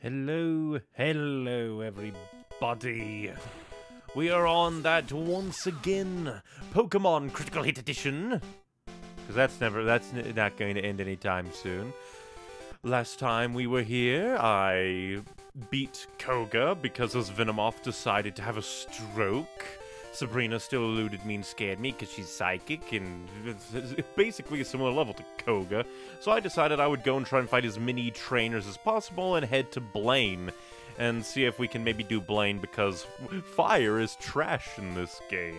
Hello everybody. We are on that once again, Pokemon Critical Hit Edition. Because that's not going to end anytime soon. Last time we were here, I beat Koga because his Venomoth decided to have a stroke. Sabrina still eluded me and scared me because she's psychic and basically a similar level to Koga. So I decided I would go and try and fight as many trainers as possible and head to Blaine and see if we can maybe do Blaine because fire is trash in this game.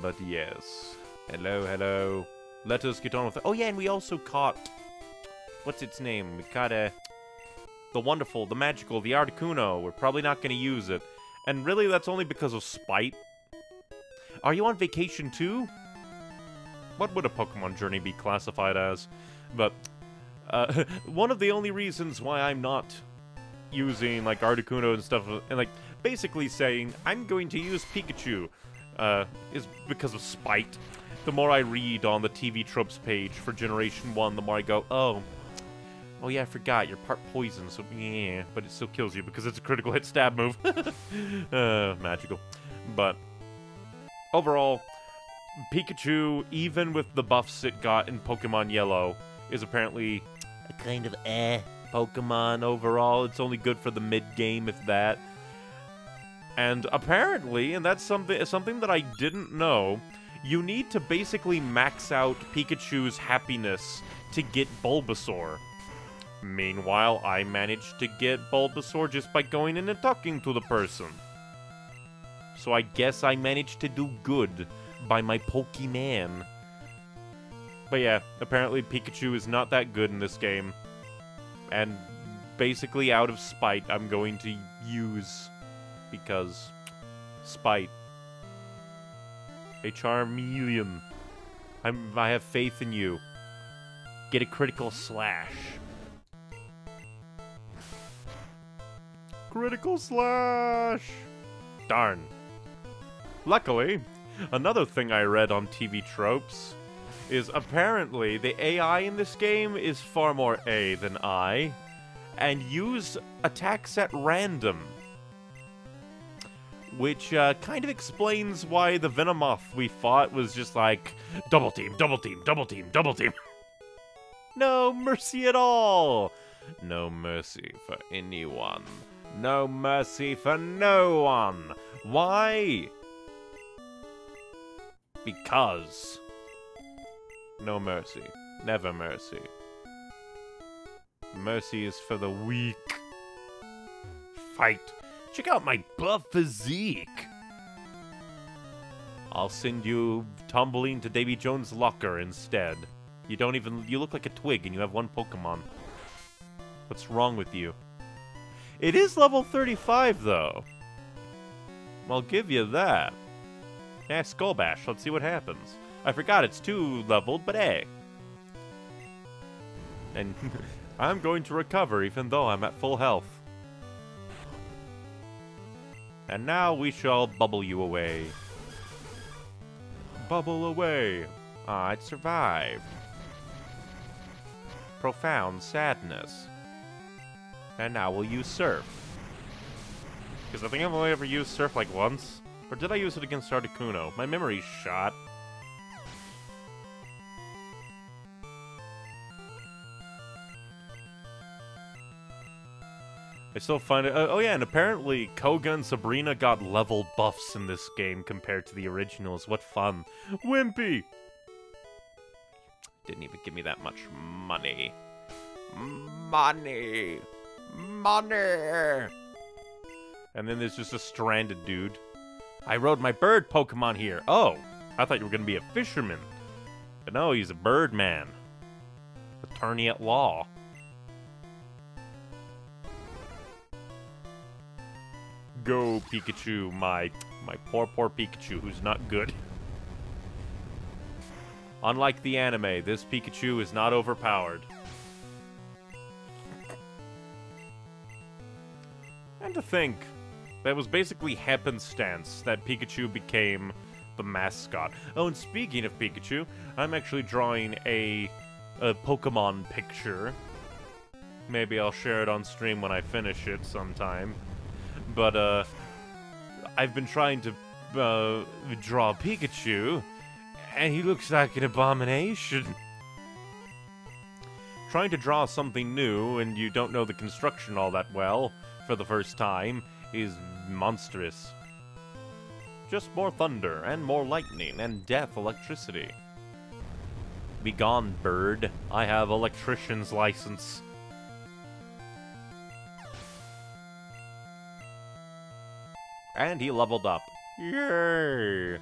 But yes. Hello. Let us get on with it. Oh yeah, and we also caught... what's its name? We caught the wonderful, the magical, the Articuno. We're probably not going to use it. And really, that's only because of spite. Are you on vacation too? What would a Pokemon journey be classified as? But, one of the only reasons why I'm not using, like, Articuno and stuff, and, like, basically saying, I'm going to use Pikachu, is because of spite. The more I read on the TV Tropes page for Generation 1, the more I go, oh yeah, I forgot, you're part poison, so yeah, but it still kills you because it's a critical hit stab move. Magical. But... overall, Pikachu, even with the buffs it got in Pokemon Yellow, is apparently a kind of Pokemon overall. It's only good for the mid-game, if that. And apparently, and that's something that I didn't know, you need to basically max out Pikachu's happiness to get Bulbasaur. Meanwhile, I managed to get Bulbasaur just by going in and talking to the person. So I guess I managed to do good by my Pokemon. But yeah, apparently Pikachu is not that good in this game. And basically out of spite, I'm going to use... because... spite. A Charmeleon. I have faith in you. Get a critical slash. Critical slash! Darn. Luckily, another thing I read on TV Tropes is apparently the AI in this game is far more A than I, and used attacks at random. Which kind of explains why the Venomoth we fought was just like, double team, double team, double team, double team. No mercy at all. No mercy for anyone. No mercy for no one. Why? Because. No mercy. Never mercy. Mercy is for the weak. Fight. Check out my buff physique. I'll send you tumbling to Davy Jones' locker instead. You don't even... you look like a twig and you have one Pokemon. What's wrong with you? It is level 35, though. I'll give you that. Yeah, Skull Bash. Let's see what happens. I forgot it's 2-leveled, but hey. And I'm going to recover, even though I'm at full health. And now we shall bubble you away. Bubble away. Ah, it survived. Profound sadness. And now we'll use Surf. Because I think I've only ever used Surf like once. Or did I use it against Articuno? My memory's shot. I still find it... oh yeah, and apparently Koga and Sabrina got level buffs in this game compared to the originals. What fun. Wimpy! Didn't even give me that much money. Money! And then there's just a stranded dude. I rode my bird Pokemon here. Oh, I thought you were going to be a fisherman. But no, he's a bird man. Attorney at law. Go, Pikachu, my poor Pikachu, who's not good. Unlike the anime, this Pikachu is not overpowered. And to think, that was basically happenstance that Pikachu became the mascot. Oh, and speaking of Pikachu, I'm actually drawing a Pokemon picture Maybe I'll share it on stream when I finish it sometime. But, I've been trying to, draw Pikachu, and he looks like an abomination. Trying to draw something new, and you don't know the construction all that well, for the first time, is monstrous. Just more thunder, and more lightning, and death electricity. Be gone, bird. I have electrician's license. And he leveled up. Yay!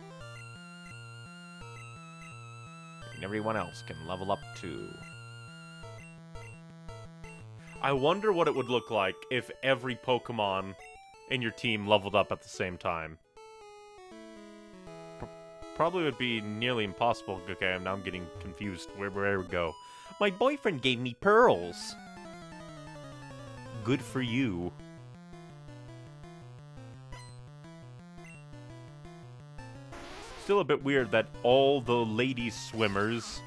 And everyone else can level up too. I wonder what it would look like if every Pokemon in your team leveled up at the same time. Probably would be nearly impossible. Okay, now I'm getting confused. Where we go? My boyfriend gave me pearls! Good for you. Still a bit weird that all the lady swimmers...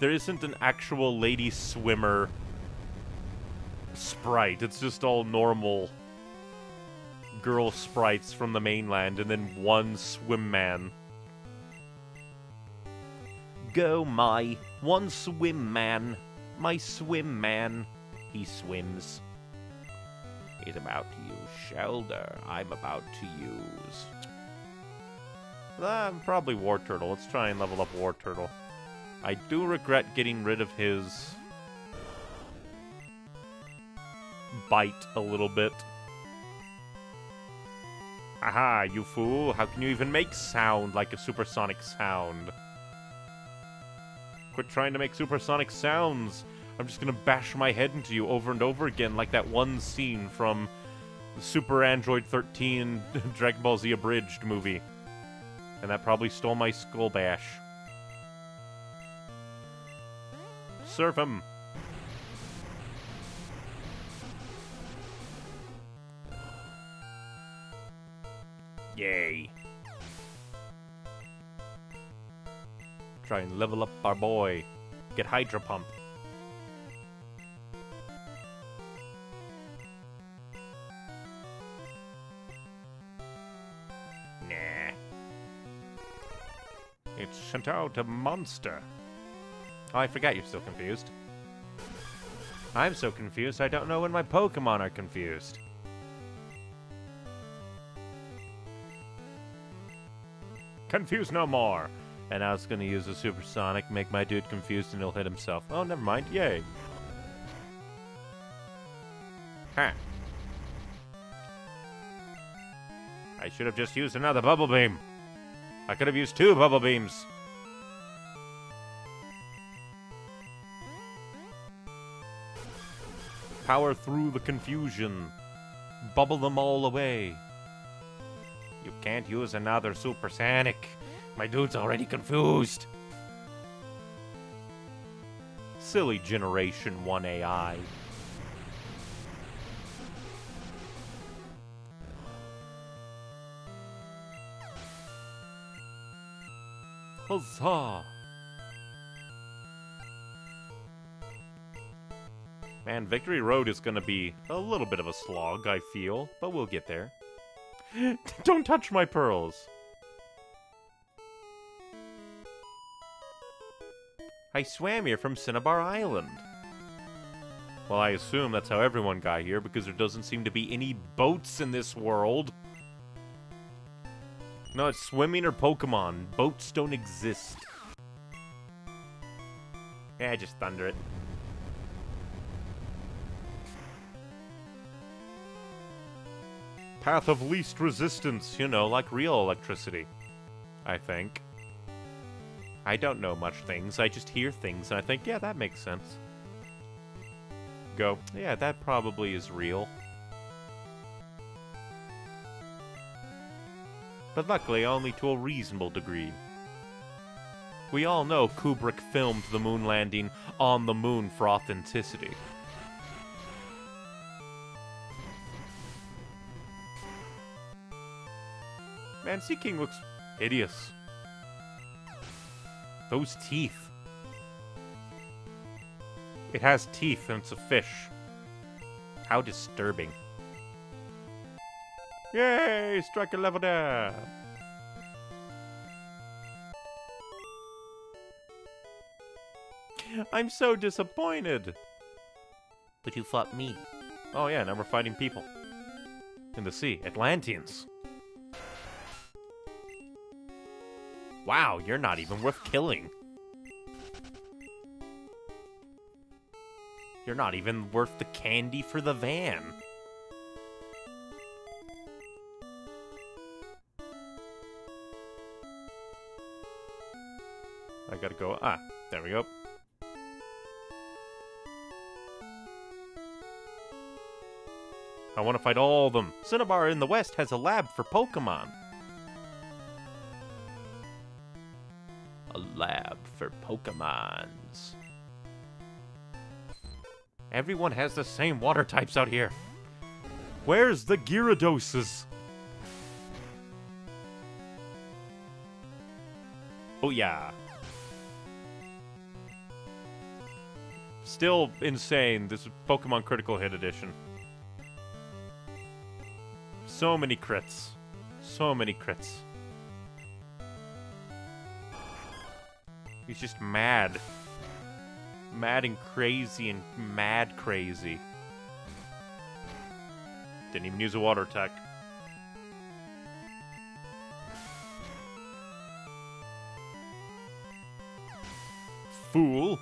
there isn't an actual lady swimmer sprite. It's just all normal girl sprites from the mainland and then one swim man. Go my one swim man, my swim man. He swims. He's about to use shoulder. I'm about to use... probably War Turtle. Let's try and level up War Turtle. I do regret getting rid of his... bite a little bit. Aha, you fool. How can you even make sound like a supersonic sound? Quit trying to make supersonic sounds. I'm just gonna bash my head into you over and over again like that one scene from Super Android 13 Dragon Ball Z Abridged movie. And that probably stole my skull bash. Serve him. Yay. Try and level up our boy. Get Hydro Pump. It's sent out a monster. Oh, I forgot you're still confused. I'm so confused, I don't know when my Pokemon are confused. Confused no more! And I was gonna use a supersonic, make my dude confused, and he'll hit himself. Oh, never mind. Yay. Huh. I should have just used another Bubble Beam. I could have used two Bubble Beams! Power through the confusion. Bubble them all away. You can't use another supersonic. My dude's already confused. Silly Generation 1 AI. Huzzah! Man, Victory Road is gonna be a little bit of a slog, I feel, but we'll get there. Don't touch my pearls! I swam here from Cinnabar Island. Well, I assume that's how everyone got here, because there doesn't seem to be any boats in this world. No, it's swimming or Pokemon. Boats don't exist. Yeah, just thunder it. Path of least resistance, you know, like real electricity. I think. I don't know much things, I just hear things, and I think, yeah, that makes sense. Go. Yeah, that probably is real. But luckily only to a reasonable degree. We all know Kubrick filmed the moon landing on the moon for authenticity. Man, Sea King looks hideous. Those teeth. It has teeth and it's a fish. How disturbing. Yay! Strike a level there! I'm so disappointed! But you fought me. Oh yeah, now we're fighting people. In the sea. Atlanteans! Wow, you're not even worth killing. You're not even worth the candy for the van. I gotta go. Ah, there we go. I want to fight all of them. Cinnabar in the West has a lab for Pokemon. A lab for Pokemons. Everyone has the same water types out here. Where's the Gyarados? Oh yeah. Still insane. This is Pokemon Critical Hit Edition. So many crits. So many crits. He's just mad. Mad and mad crazy. Didn't even use a water attack. Fool.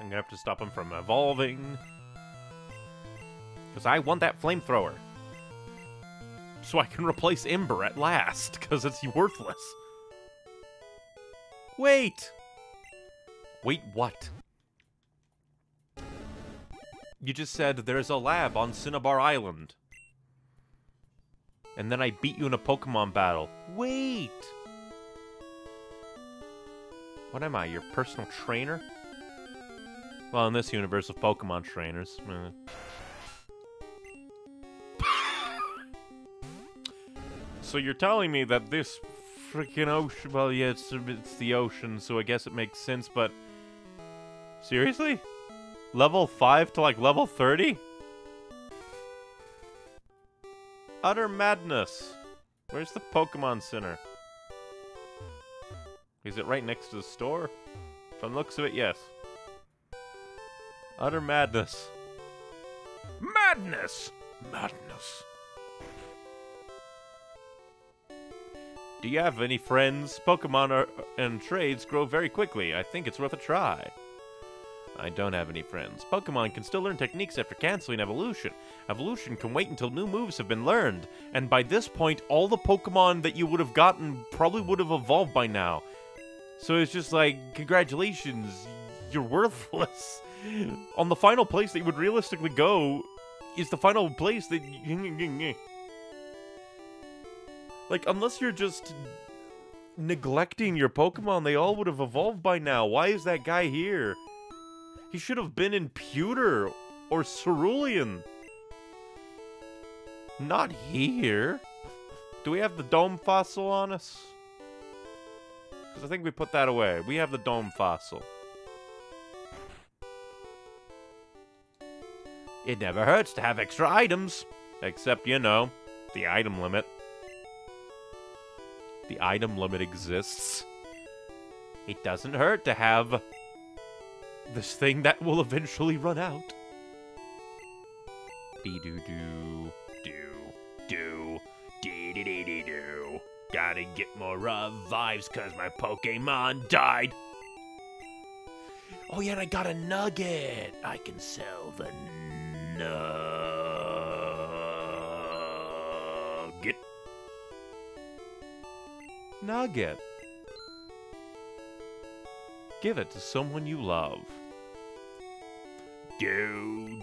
I'm gonna have to stop him from evolving. Because I want that flamethrower. So I can replace Ember at last, because it's worthless. Wait! Wait, what? You just said there's a lab on Cinnabar Island. And then I beat you in a Pokemon battle. Wait! What am I, your personal trainer? Well, in this universe of Pokemon trainers. So you're telling me that this freaking ocean... Well, yeah, it's the ocean, so I guess it makes sense, but... Seriously? Level 5 to, like, level 30? Utter madness. Where's the Pokemon Center? Is it right next to the store? From the looks of it, yes. Utter madness. Madness! Madness. Do you have any friends? Pokemon and trades grow very quickly. I think it's worth a try. I don't have any friends. Pokemon can still learn techniques after canceling evolution. Evolution can wait until new moves have been learned. And by this point, all the Pokemon that you would have gotten probably would have evolved by now. So it's just like, congratulations, you're worthless. On the final place that you would realistically go is the final place that... Like, unless you're just neglecting your Pokemon, they all would have evolved by now. Why is that guy here? He should have been in Pewter or Cerulean. Not here. Do we have the Dome Fossil on us? Because I think we put that away. We have the Dome Fossil. It never hurts to have extra items. Except, you know, the item limit. The item limit exists. It doesn't hurt to have this thing that will eventually run out. Be-do-do-do-do-dee-dee-dee-dee-do. Gotta get more revives because my Pokemon died. Oh yeah, and I got a nugget. I can sell the nugget. Nugget. Give it to someone you love. Do.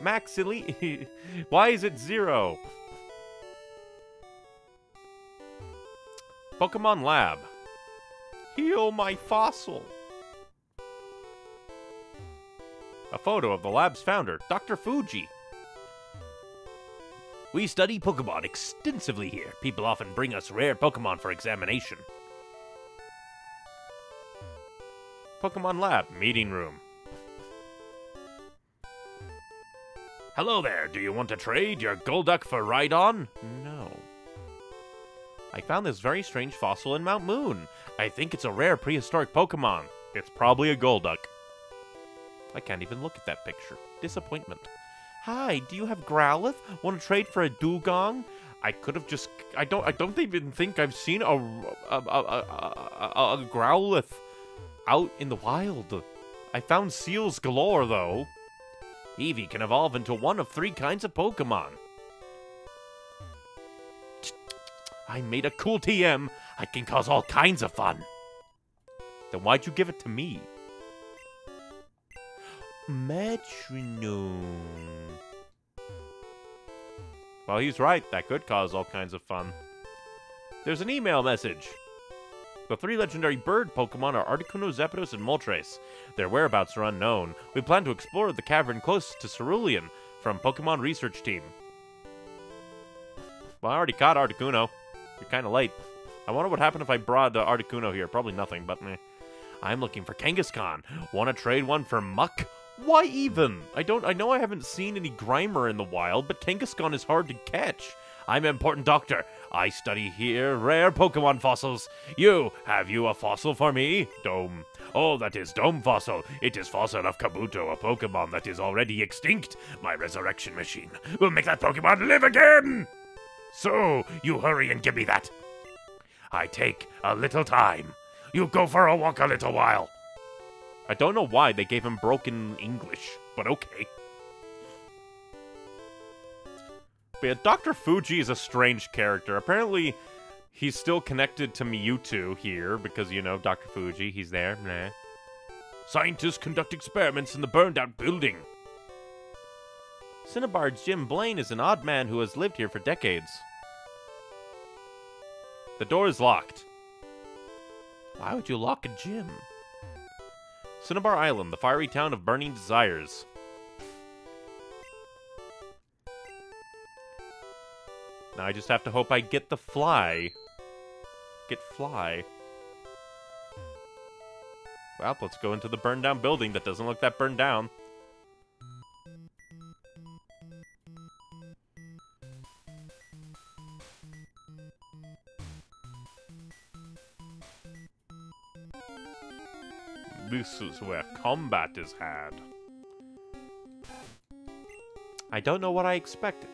Max Elite. Why is it 0? Pokemon Lab. Heal my fossil. A photo of the lab's founder, Dr. Fuji. We study Pokemon extensively here. People often bring us rare Pokemon for examination. Pokemon Lab meeting room. Hello there, do you want to trade your Golduck for Rhydon? No. I found this very strange fossil in Mount Moon. I think it's a rare prehistoric Pokemon. It's probably a Golduck. I can't even look at that picture. Disappointment. Hi, do you have Growlithe? Want to trade for a Dugong? I could have just... I don't even think I've seen a Growlithe out in the wild. I found seals galore, though. Eevee can evolve into one of three kinds of Pokemon. I made a cool TM. I can cause all kinds of fun. Then why'd you give it to me? Metronome. Well, he's right. That could cause all kinds of fun. There's an email message. The three legendary bird Pokemon are Articuno, Zapdos, and Moltres. Their whereabouts are unknown. We plan to explore the cavern close to Cerulean from Pokemon Research Team. Well, I already caught Articuno. You're kind of late. I wonder what happened if I brought Articuno here. Probably nothing, but meh. I'm looking for Kangaskhan. Want to trade one for Muck? Why even? I know I haven't seen any Grimer in the wild, but Kangaskhan is hard to catch. I'm an important doctor. I study here rare Pokemon fossils. Have you a fossil for me? Dome. Oh, that is Dome Fossil. It is fossil of Kabuto, a Pokemon that is already extinct. My resurrection machine will make that Pokemon live again! So, you hurry and give me that. I take a little time. You go for a walk a little while. I don't know why they gave him broken English, but okay. But yeah, Dr. Fuji is a strange character. Apparently, he's still connected to Mewtwo here, because, you know, Dr. Fuji, he's there. Nah. Scientists conduct experiments in the burned-out building. Cinnabar's Jim Blaine is an odd man who has lived here for decades. The door is locked. Why would you lock a gym? Cinnabar Island, the fiery town of burning desires. Now I just have to hope I get the fly. Get fly. Well, let's go into the burned down building that doesn't look that burned down. This is where combat is had. I don't know what I expected.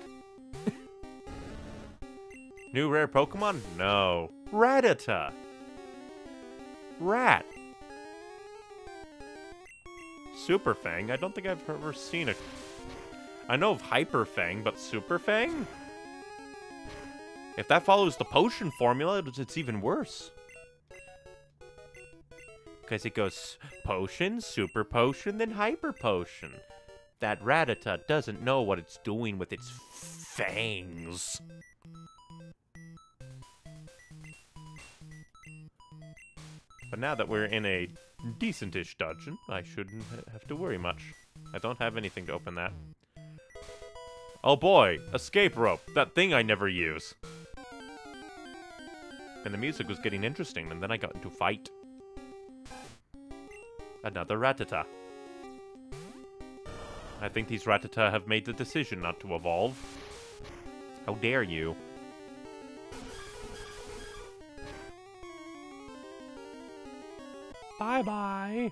New rare Pokemon? No. Rattata! Rat! Super Fang? I don't think I've ever seen a... I know of Hyper Fang, but Super Fang? If that follows the potion formula, it's even worse. Because it goes potion, super potion, then hyper potion. That Rattata doesn't know what it's doing with its fangs. But now that we're in a decentish dungeon, I shouldn't have to worry much. I don't have anything to open that. Oh boy, escape rope, that thing I never use. And the music was getting interesting, and then I got into a fight. Another Rattata. I think these Rattata have made the decision not to evolve. How dare you? Bye-bye,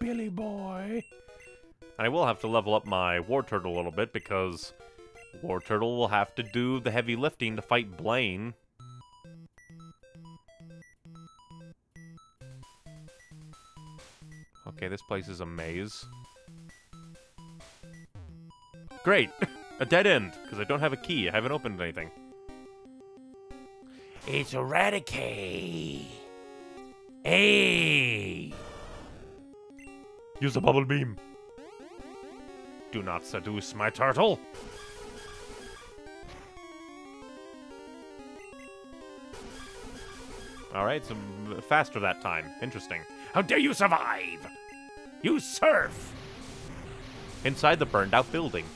Billy Boy. I will have to level up my War Turtle a little bit because War Turtle will have to do the heavy lifting to fight Blaine. Okay, this place is a maze. Great! A dead end, because I don't have a key. I haven't opened anything. It's Eradicate! Hey! Use a bubble beam. Do not seduce my turtle. Alright, so faster that time. Interesting. How dare you survive? You surf! Inside the burned out building.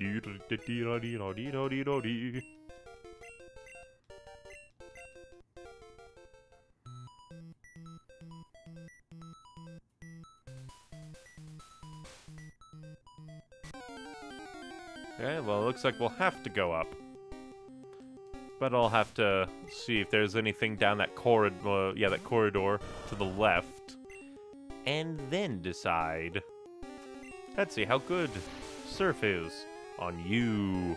Okay, well, it looks like we'll have to go up. But I'll have to see if there's anything down that corridor, yeah, that corridor to the left. And then decide. Let's see how good Surf is on you.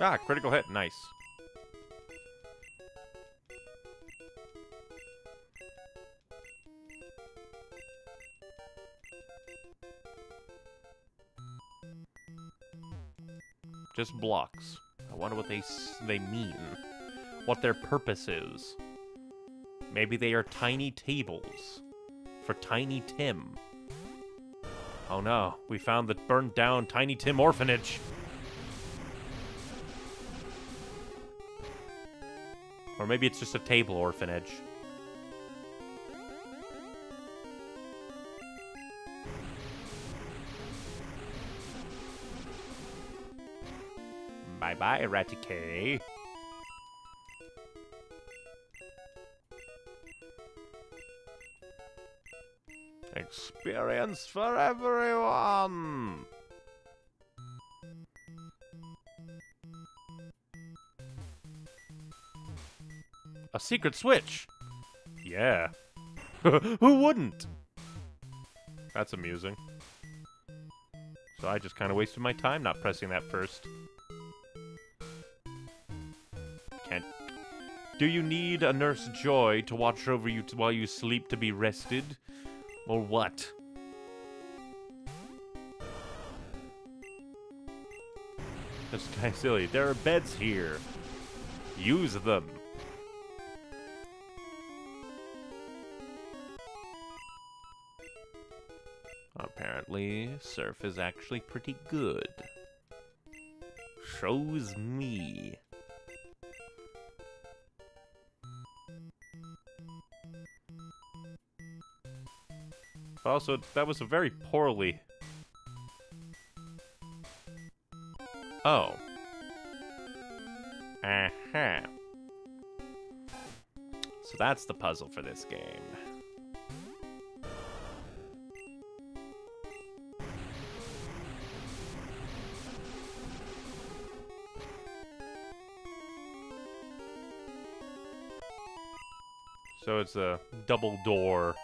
Ah, critical hit, nice. Just blocks. I wonder what they mean. What their purpose is. Maybe they are tiny tables. For Tiny Tim. Oh no, we found the burned down Tiny Tim orphanage. Or maybe it's just a table orphanage. Bye-bye, Eradicate. Experience for everyone! A secret switch! Yeah. Who wouldn't? That's amusing. So I just kind of wasted my time not pressing that first. Do you need a Nurse Joy to watch over you while you sleep to be rested? Or what? That's kind of silly. There are beds here. Use them. Apparently, Surf is actually pretty good. Shows me. Also, that was a very poorly... Oh. Uh-huh. So that's the puzzle for this game. So it's a double door.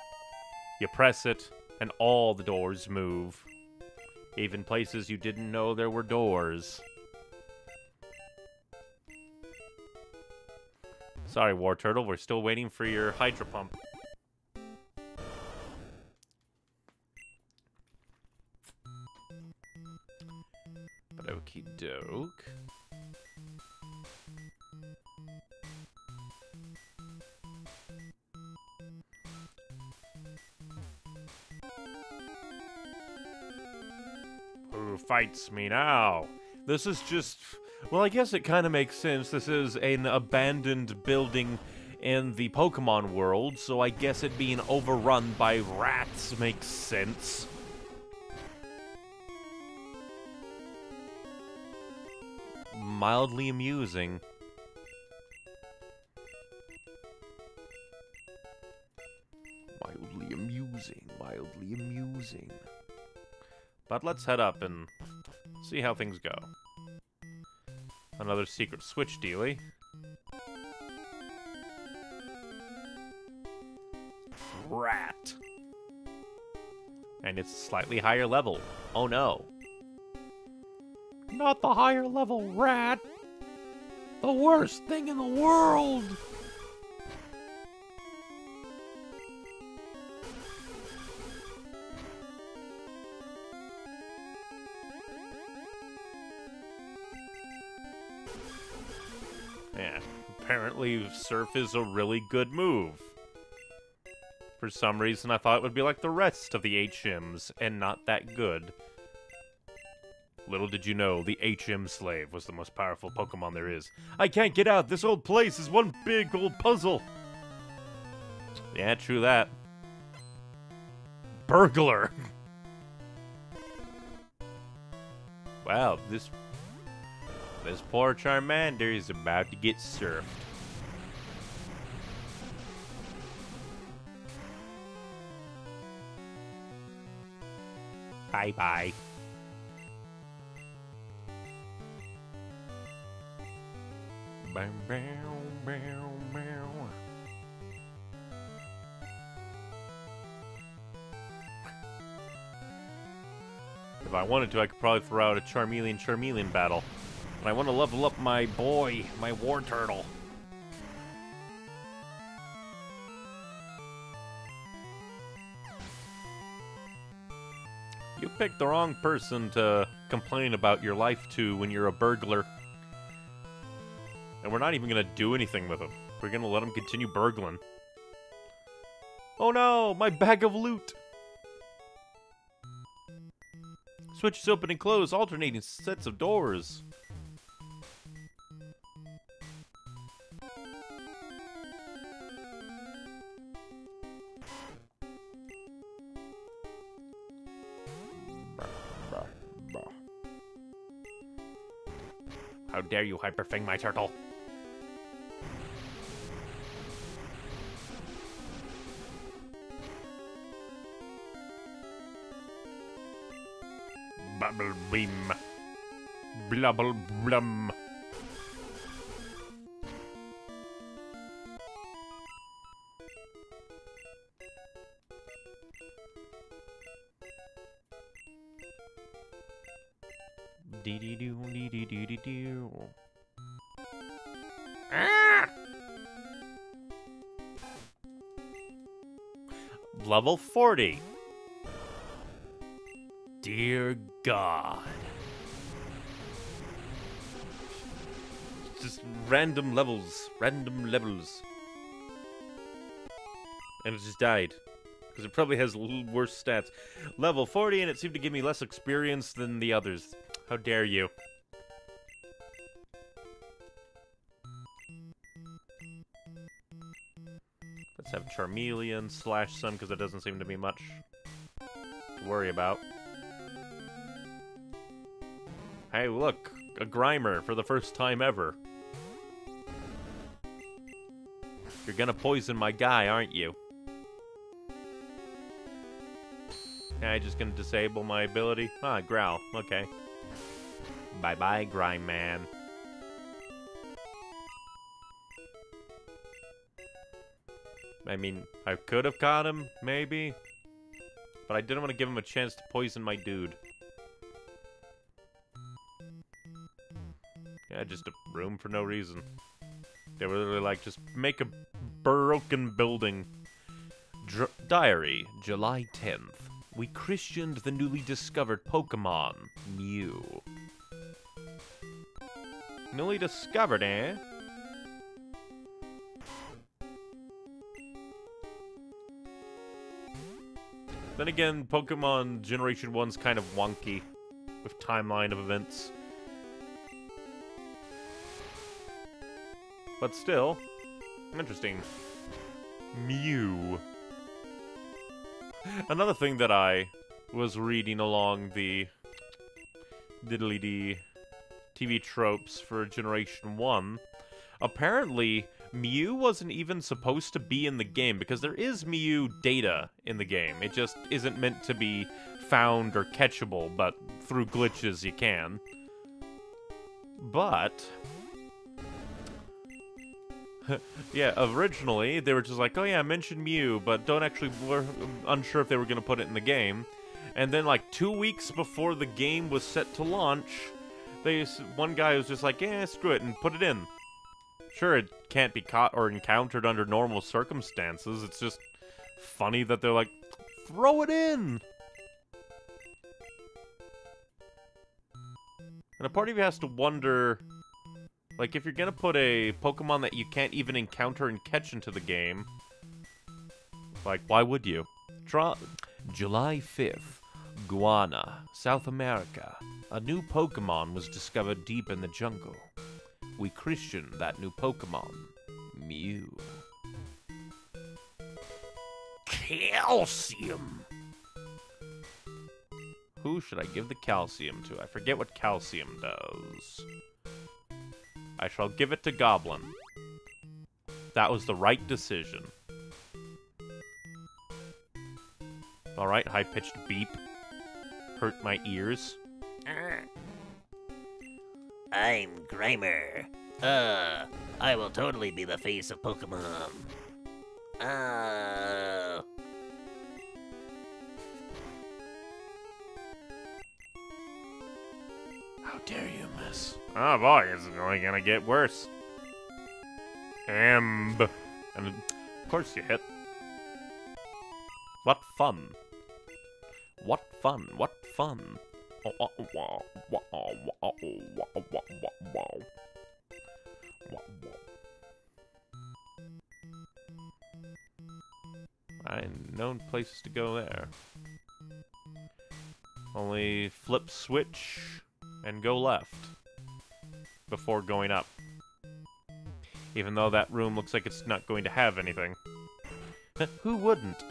You press it, and all the doors move. Even places you didn't know there were doors. Sorry, War Turtle, we're still waiting for your hydro pump. But okie doke. Fights me now. This is just... Well, I guess it kind of makes sense. This is an abandoned building in the Pokemon world, so I guess it being overrun by rats makes sense. Mildly amusing. Mildly amusing. Mildly amusing. But let's head up and see how things go. Another secret switch dealie. Rat. And it's a slightly higher level. Oh no. Not the higher level rat. The worst thing in the world. Surf is a really good move. For some reason, I thought it would be like the rest of the HMs, and not that good. Little did you know, the HM Slave was the most powerful Pokemon there is. I can't get out! This old place is one big old puzzle! Yeah, true that. Burglar! Wow, this poor Charmander is about to get surfed. Bye-bye. Bow, bow, bow, bow. If I wanted to, I could probably throw out a Charmeleon-Charmeleon battle. But I want to level up my boy, my War Turtle. You picked the wrong person to complain about your life to when you're a burglar. And we're not even gonna do anything with him. We're gonna let him continue burgling. Oh no! My bag of loot! Switches open and close, alternating sets of doors. How dare you hyperfang my turtle? Bubble beam. Blubble blum. Ah! Level 40. Dear God. Just random levels. Random levels. And it just died. Because it probably has worse stats. Level 40, and it seemed to give me less experience than the others. How dare you? Let's have Charmeleon slash some, because there doesn't seem to be much to worry about. Hey, look! A Grimer for the first time ever. You're gonna poison my guy, aren't you? Am I just gonna disable my ability? Ah, Growl. Okay. Bye-bye, Grime Man. I mean, I could have caught him, maybe? But I didn't want to give him a chance to poison my dude. Yeah, just a room for no reason. They were literally like, just make a broken building. Diary, July 10th. We christened the newly discovered Pokemon, Mew. Newly discovered, eh? Then again, Pokemon Generation 1's kind of wonky with timeline of events. But still, interesting. Mew. Another thing that I was reading along the diddly-dee TV tropes for Generation 1, apparently Mew wasn't even supposed to be in the game, because there is Mew data in the game. It just isn't meant to be found or catchable, but through glitches you can. But... yeah, originally, they were just like, oh yeah, mention Mew, but don't actually, we're unsure if they were going to put it in the game. And then like 2 weeks before the game was set to launch, one guy was just like, yeah, screw it, and put it in. Sure, it can't be caught or encountered under normal circumstances, it's just funny that they're like, throw it in! And a part of you has to wonder... like, if you're gonna put a Pokemon that you can't even encounter and catch into the game, like, why would you? July 5th, Guana, South America. A new Pokemon was discovered deep in the jungle. We christened that new Pokemon, Mew. Calcium. Who should I give the calcium to? I forget what calcium does. I shall give it to Goblin. That was the right decision. Alright, high-pitched beep. Hurt my ears. I'm Grimer. I will totally be the face of Pokemon. How dare you, miss? Oh boy, it's only gonna get worse. And of course you hit. What fun. What fun, what fun. I've known places to go there. Only flip switch and go left before going up. Even though that room looks like it's not going to have anything. Who wouldn't?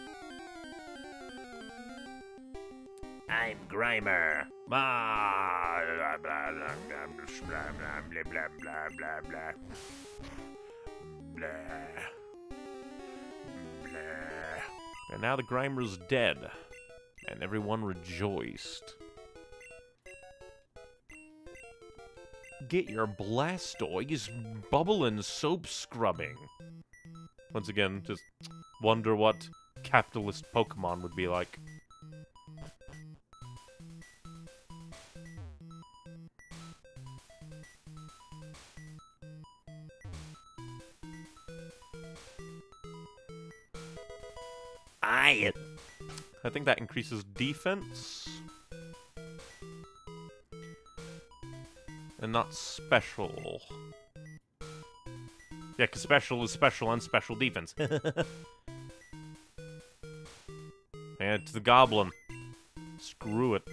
I'm Grimer. And now the Grimer's dead, and everyone rejoiced. Get your Blastoise bubbling soap scrubbing. Once again, just wonder what capitalist Pokemon would be like. I think that increases defense. And not special. Yeah, because special is special and special defense. And to the Goblin. Screw it.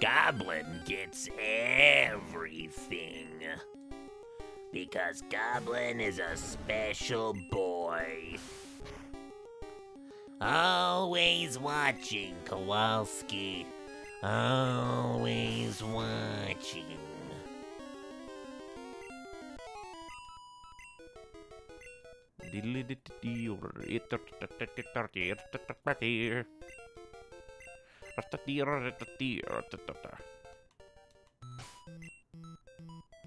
Goblin gets everything. Because Goblin is a special boy. Always watching, Kowalski. Always watching.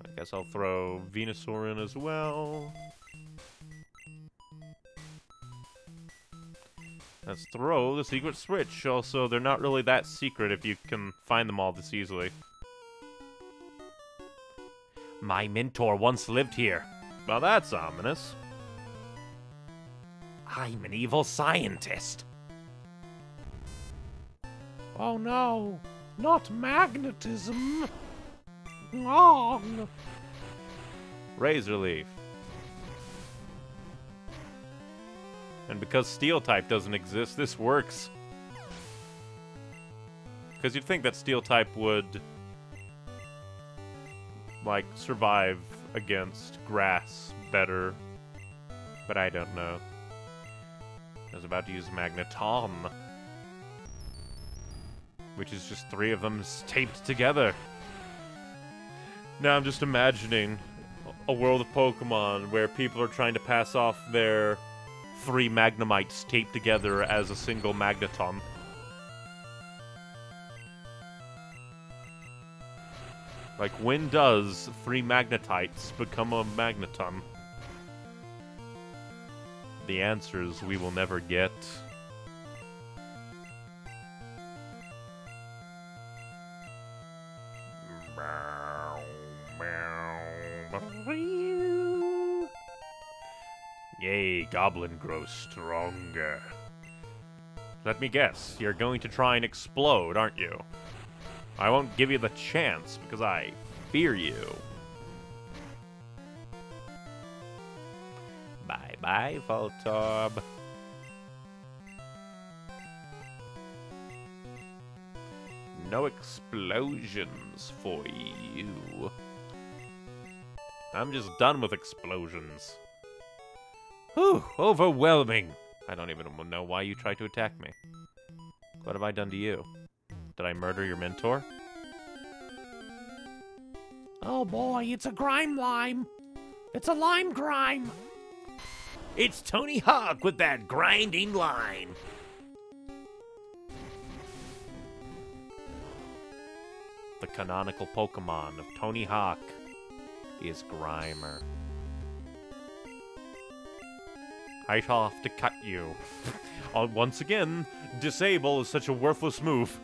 I guess I'll throw Venusaur in as well. Let's throw the secret switch. Also, they're not really that secret if you can find them all this easily. My mentor once lived here. Well, that's ominous. I'm an evil scientist. Oh no, not magnetism. Oh, no. Razor Leaf. And because Steel-type doesn't exist, this works. Because you'd think that Steel-type would, like, survive against grass better. But I don't know. I was about to use Magneton. Which is just three of them taped together. Now I'm just imagining a world of Pokemon where people are trying to pass off their three Magnemites taped together as a single Magneton. Like, when does three Magnetites become a Magneton? The answers we will never get. Yay, Goblin grows stronger. Let me guess, you're going to try and explode, aren't you? I won't give you the chance, because I fear you. Bye-bye, Voltorb. No explosions for you. I'm just done with explosions. Whew, overwhelming. I don't even know why you tried to attack me. What have I done to you? Did I murder your mentor? Oh boy, it's a grime lime. It's a lime grime. It's Tony Hawk with that grinding line. The canonical Pokemon of Tony Hawk is Grimer. I shall have to cut you. Once again, disable is such a worthless move.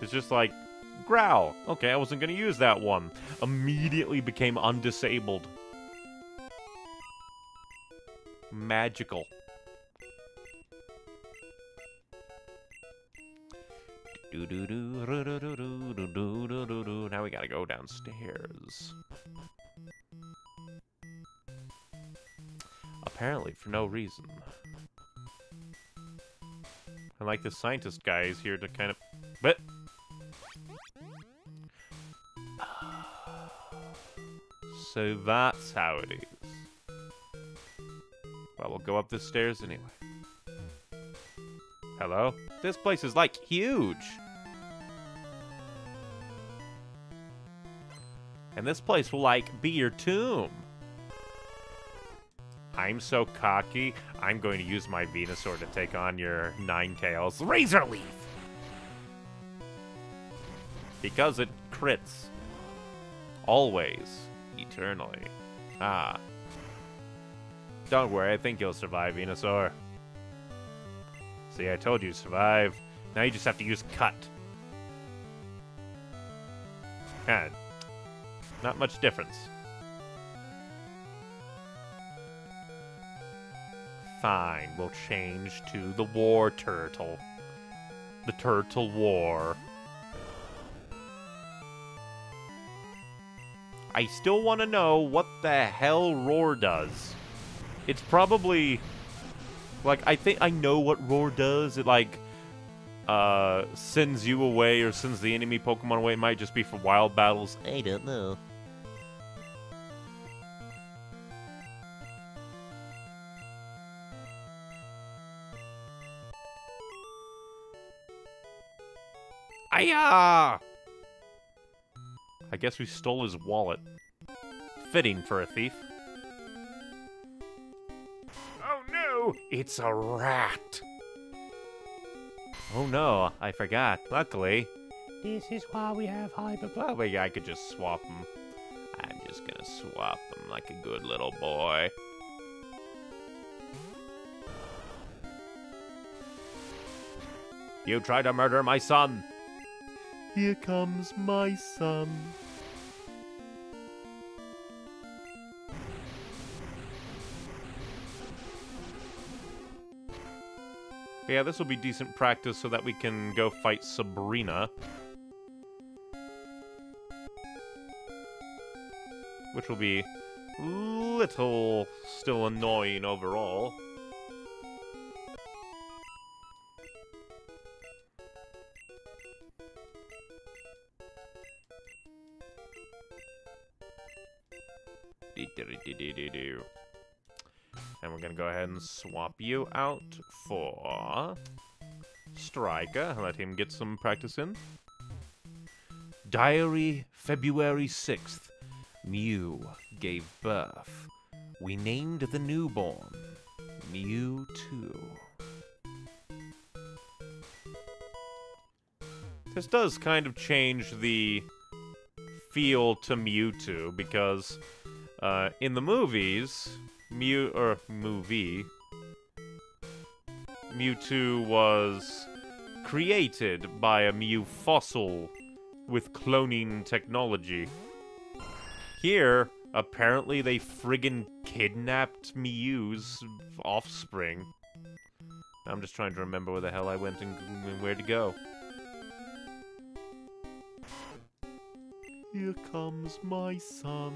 It's just like, growl. Okay, I wasn't going to use that one. Immediately became undisabled. Magical. Now we gotta go downstairs. Apparently, for no reason. And like the scientist guy is here to kind of... But... So that's how it is. Well, we'll go up the stairs anyway. Hello? This place is, like, huge! And this place will, like, be your tomb! I'm so cocky, I'm going to use my Venusaur to take on your Ninetales Razor Leaf! Because it crits. Always. Eternally. Ah. Don't worry, I think you'll survive, Venusaur. See, I told you, survive. Now you just have to use cut. God. Not much difference. Fine, we'll change to the War Turtle. The Turtle War. I still want to know what the hell Roar does. It's probably... Like, I think I know what Roar does. It, like, sends you away or sends the enemy Pokemon away. It might just be for wild battles. I don't know. Hiya! I guess we stole his wallet. Fitting for a thief. It's a rat. Oh no, I forgot. Luckily, this is why we have hyperpower. I could just swap them. I'm just gonna swap them like a good little boy. You tried to murder my son. Here comes my son. Yeah, this will be decent practice so that we can go fight Sabrina. Which will be little still annoying overall. And we're going to go ahead and swap you out for Striker. Let him get some practice in. Diary, February 6th. Mew gave birth. We named the newborn Mewtwo. This does kind of change the feel to Mewtwo because in the movies... Mewtwo was created by a Mew fossil with cloning technology. Here, apparently they friggin' kidnapped Mew's offspring. I'm just trying to remember where the hell I went and where to go. Here comes my son.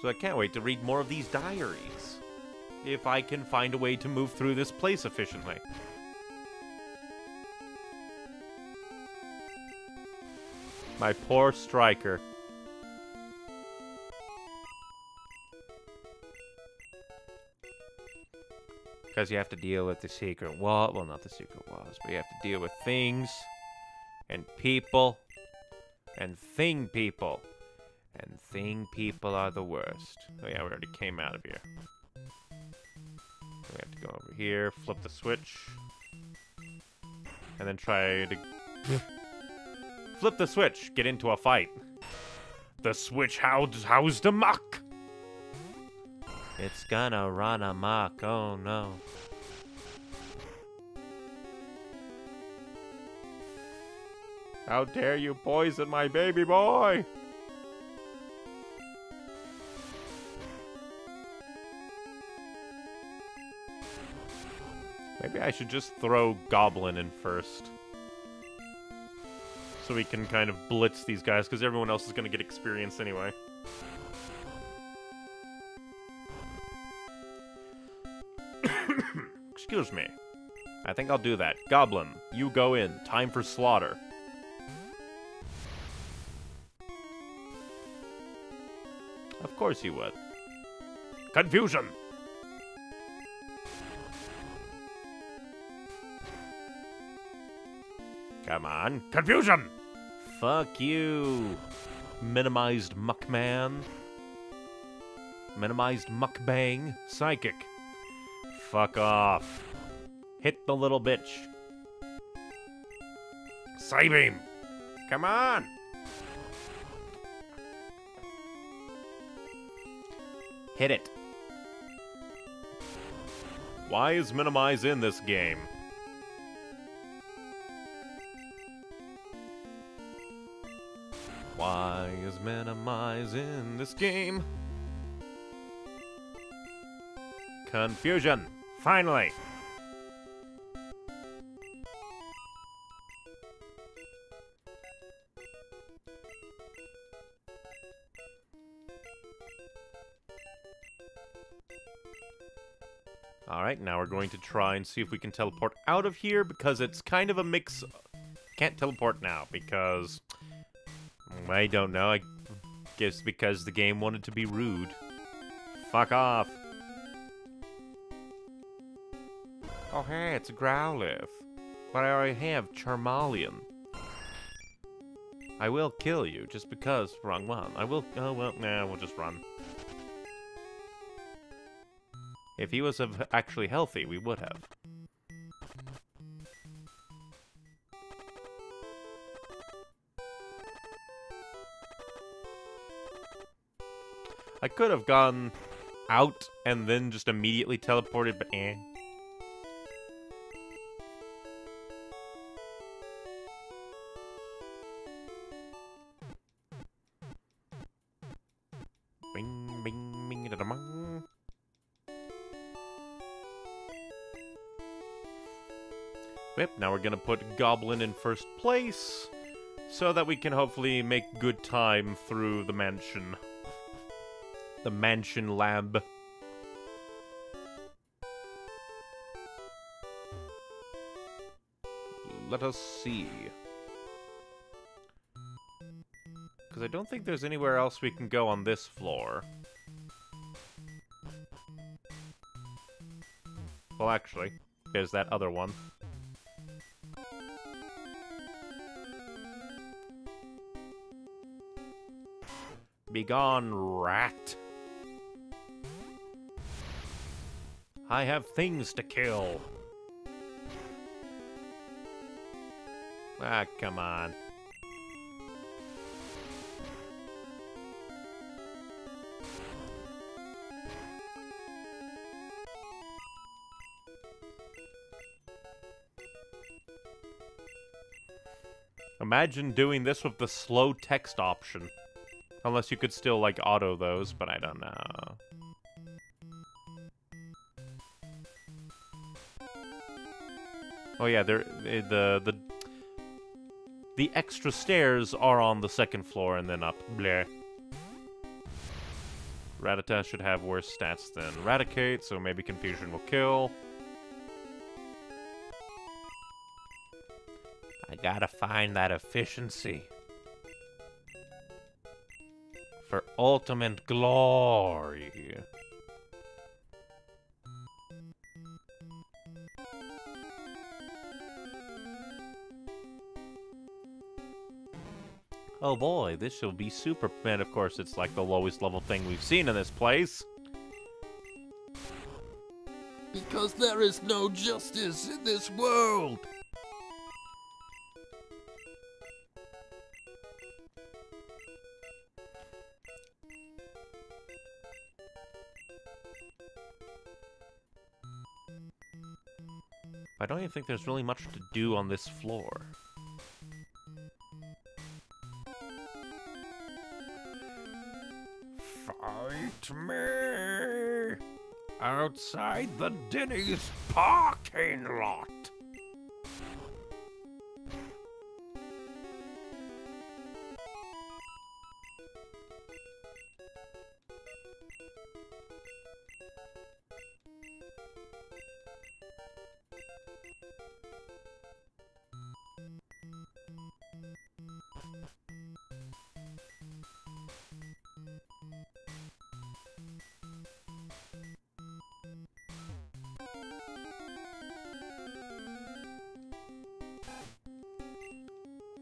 So I can't wait to read more of these diaries. if I can find a way to move through this place efficiently. My poor Striker. Because you have to deal with the secret wall. Well, not the secret walls, but you have to deal with things and people and thing people. And thing people are the worst. Oh yeah, we already came out of here. We have to go over here, flip the switch. And then try to... flip the switch, get into a fight. The switch how's the muck? It's gonna run amok, oh no. How dare you poison my baby boy! Maybe I should just throw Goblin in first. So we can kind of blitz these guys, because everyone else is gonna get experience anyway. Excuse me. I think I'll do that. Goblin, you go in. Time for slaughter. Of course you would. Confusion! Come on. Confusion! Fuck you. Minimized Muckman. Minimized Muckbang. Psychic. Fuck off. Hit the little bitch. Psybeam! Come on! Hit it. Why is Minimize in this game? Why is Minimize in this game? Confusion! Finally! Alright, now we're going to try and see if we can teleport out of here, because it's kind of a mix... Can't teleport now, because... I don't know, I guess because the game wanted to be rude. Fuck off! Oh hey, it's a Growlithe. But I already have Charmeleon. I will kill you, just because. Wrong one. I will... Oh, well, nah, we'll just run. If he was actually healthy, we would have. I could have gone out and then just immediately teleported, but eh. Yep, now we're gonna put Goblin in first place, so that we can hopefully make good time through the mansion. The mansion lab. Let us see. Because I don't think there's anywhere else we can go on this floor. Well, actually, there's that other one. Begone, rat. I have things to kill. Ah, come on. Imagine doing this with the slow text option. Unless you could still, like, auto those, but I don't know. Oh yeah, the extra stairs are on the second floor and then up. Bleh. Rattata should have worse stats than Raticate, so maybe Confusion will kill. I gotta find that efficiency. For ultimate glory. Oh boy, this shall be super... And of course, it's like the lowest level thing we've seen in this place. Because there is no justice in this world! I don't even think there's really much to do on this floor. Fight me! Outside the Denny's parking lot!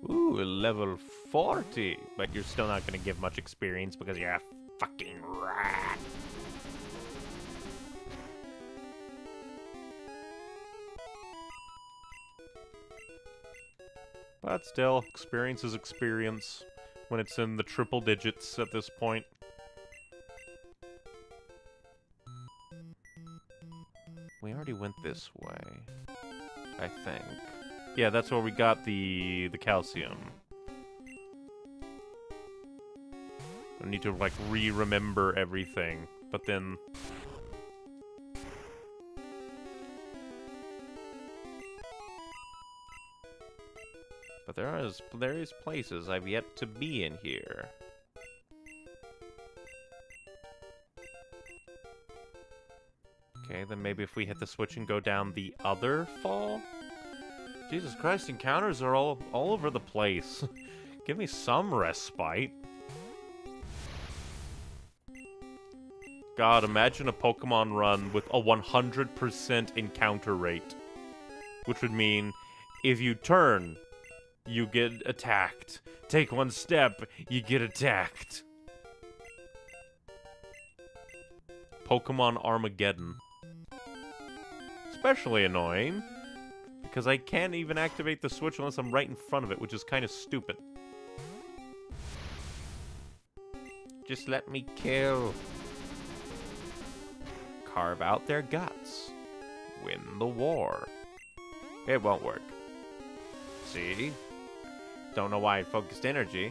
Ooh, level 40, but you're still not going to give much experience because you're a fucking rat. But still, experience is experience when it's in the triple digits at this point. We already went this way, I think. Yeah, that's where we got the calcium. I need to, like, re-remember everything, but then... But there is places I've yet to be in here. Okay, then maybe if we hit the switch and go down the other fall? Jesus Christ, encounters are all over the place. Give me some respite. God, imagine a Pokemon run with a 100% encounter rate. Which would mean, if you turn, you get attacked. Take one step, you get attacked. Pokemon Armageddon. Especially annoying. Because I can't even activate the switch unless I'm right in front of it, which is kind of stupid. Just let me kill. Carve out their guts. Win the war. It won't work. See? Don't know why I focused energy.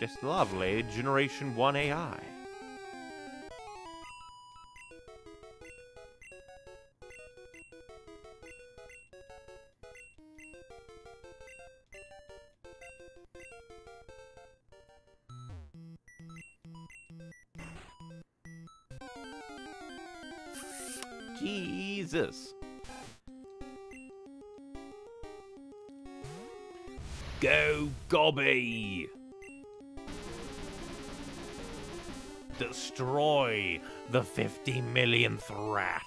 Just lovely Generation 1 AI. Jesus. Go Gobby! Destroy the 50 millionth rat.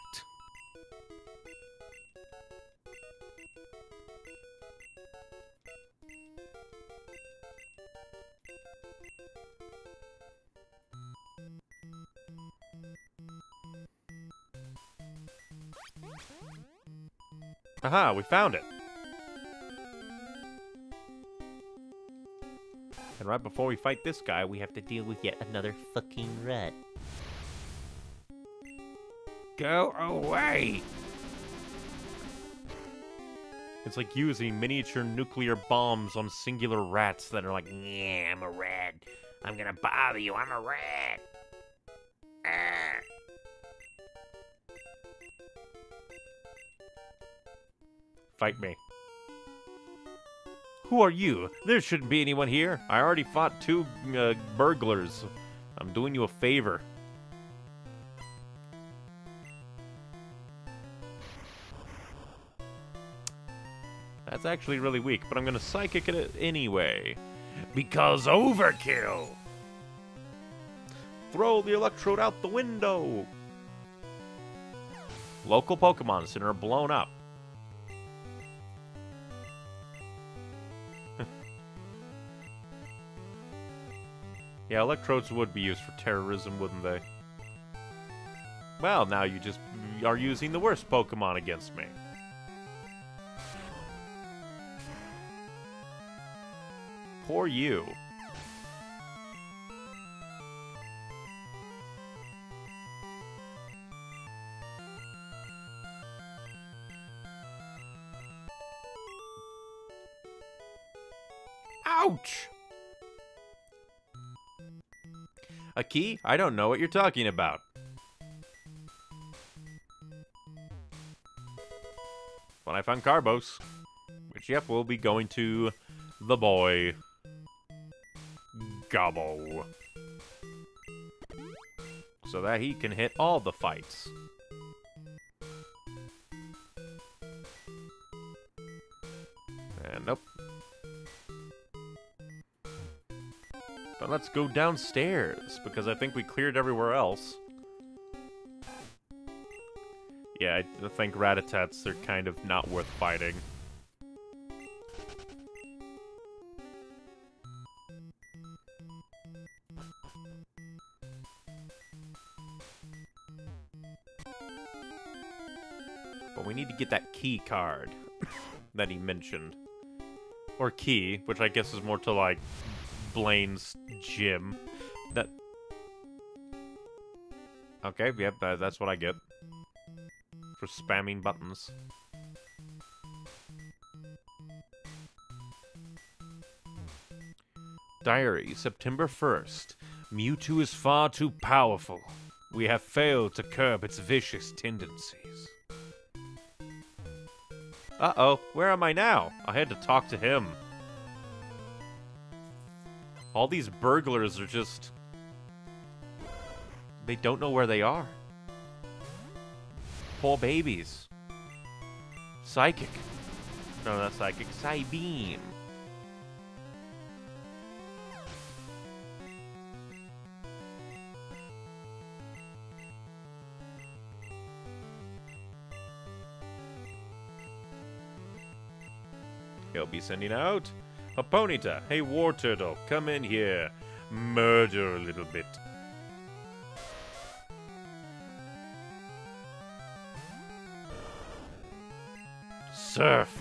Aha, we found it! And right before we fight this guy, we have to deal with yet another fucking rat. Go away! It's like using miniature nuclear bombs on singular rats that are like, yeah, I'm a rat. I'm gonna bother you, I'm a rat! Ah. Fight me. Who are you? There shouldn't be anyone here. I already fought two burglars. I'm doing you a favor. That's actually really weak, but I'm gonna psychic it anyway. Because overkill! Throw the Electrode out the window! Local Pokemon Center blown up. Yeah, Electrodes would be used for terrorism, wouldn't they? Well, now you just are using the worst Pokemon against me. Poor you. Ouch! A key? I don't know what you're talking about. When I found Carbos, which, yep, we'll be going to the boy. Gobble. So that he can hit all the fights. And nope. But let's go downstairs, because I think we cleared everywhere else. Yeah, I think Ratatats are kind of not worth fighting. But we need to get that key card that he mentioned. Or key, which I guess is more to like... Blaine's gym. That... Okay, yep, that's what I get. For spamming buttons. Diary, September 1st. Mewtwo is far too powerful. We have failed to curb its vicious tendencies. Uh-oh, where am I now? I had to talk to him. All these burglars are just... They don't know where they are. Poor babies. Psychic. No, not Psychic. Psybeam. He'll be sending out... A Ponyta, hey War Turtle, come in here. Murder a little bit. Surf.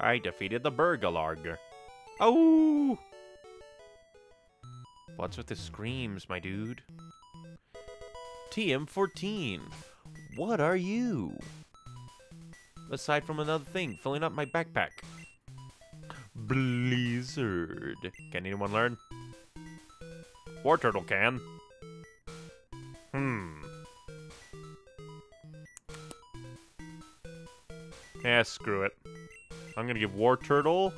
I defeated the Burgalarg. Oh! What's with the screams, my dude? TM14. What are you? Aside from another thing, filling up my backpack. Blizzard. Can anyone learn? War Turtle can. Yeah, screw it. I'm gonna give War Turtle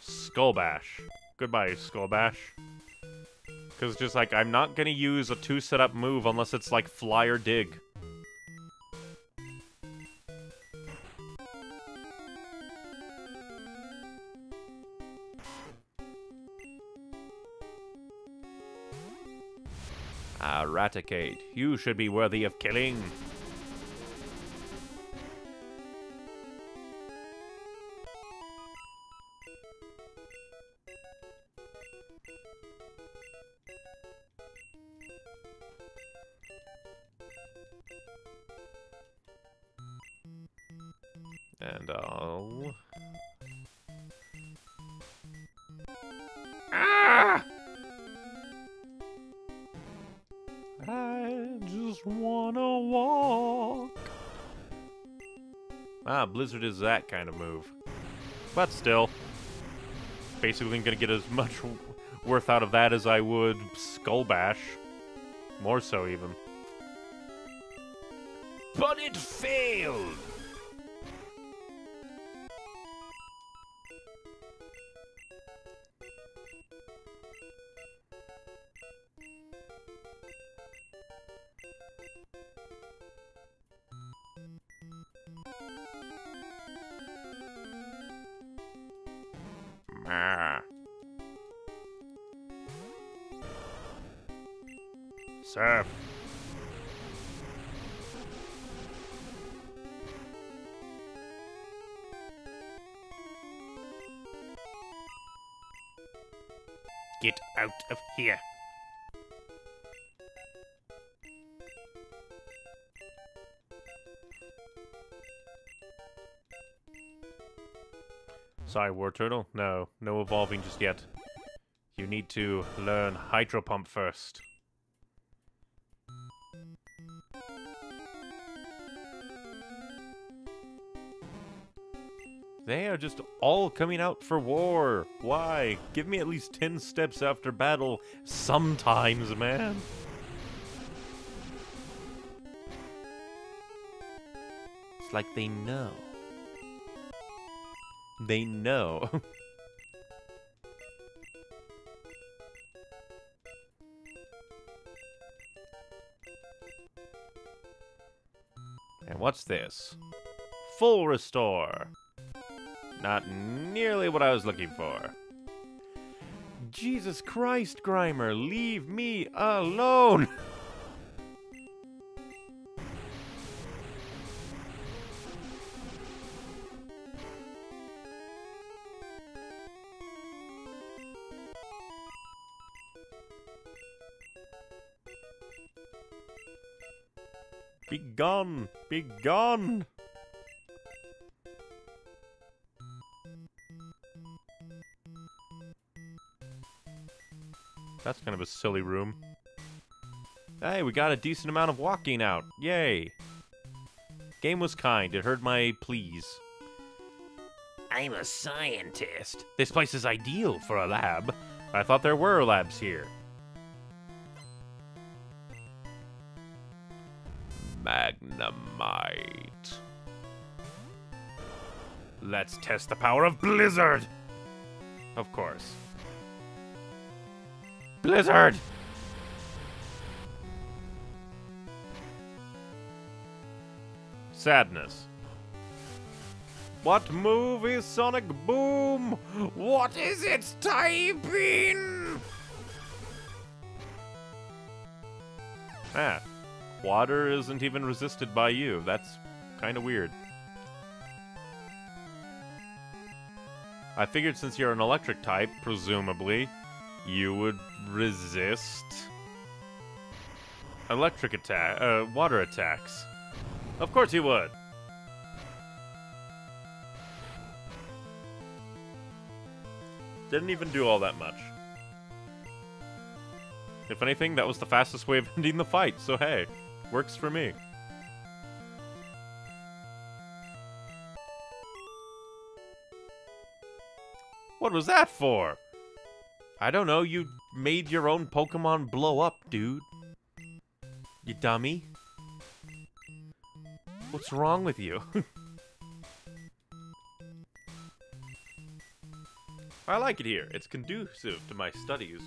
Skull Bash. Goodbye, Skull Bash. Cause just like I'm not gonna use a two setup move unless it's like fly or dig. Raticate, you should be worthy of killing. And I'll... Ah! I just wanna walk. Ah, Blizzard is that kind of move. But still, basically I'm gonna get as much worth out of that as I would Skull Bash. More so, even. But it failed! Surf. Get out of here. Sorry, War Turtle. No, no evolving just yet. You need to learn Hydro Pump first. They are just all coming out for war. Why? Give me at least 10 steps after battle sometimes, man. It's like they know. They know. And what's this? Full restore. Not nearly what I was looking for. Jesus Christ, Grimer, leave me alone! Be gone! Be gone! That's kind of a silly room. Hey, we got a decent amount of walking out. Yay. Game was kind. It heard my pleas. I'm a scientist. This place is ideal for a lab. I thought there were labs here. Magnemite. Let's test the power of Blizzard! Of course. Blizzard! Sadness. What move is Sonic Boom? What is its typing? Ah. Water isn't even resisted by you. That's kind of weird. I figured since you're an electric type, presumably, you would resist electric attack, water attacks. Of course you would. Didn't even do all that much. If anything, that was the fastest way of ending the fight, so hey, works for me. What was that for? I don't know, you made your own Pokemon blow up, dude. You dummy. What's wrong with you? I like it here. It's conducive to my studies.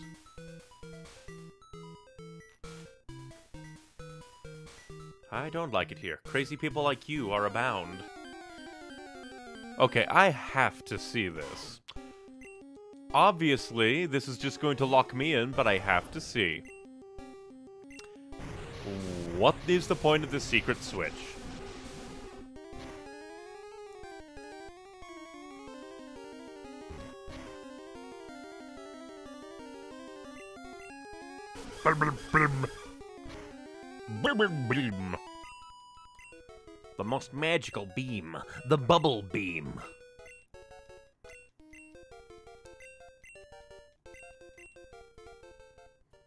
I don't like it here. Crazy people like you are abound. Okay, I have to see this. Obviously, this is just going to lock me in, but I have to see. What is the point of this secret switch? The most magical beam, the bubble beam.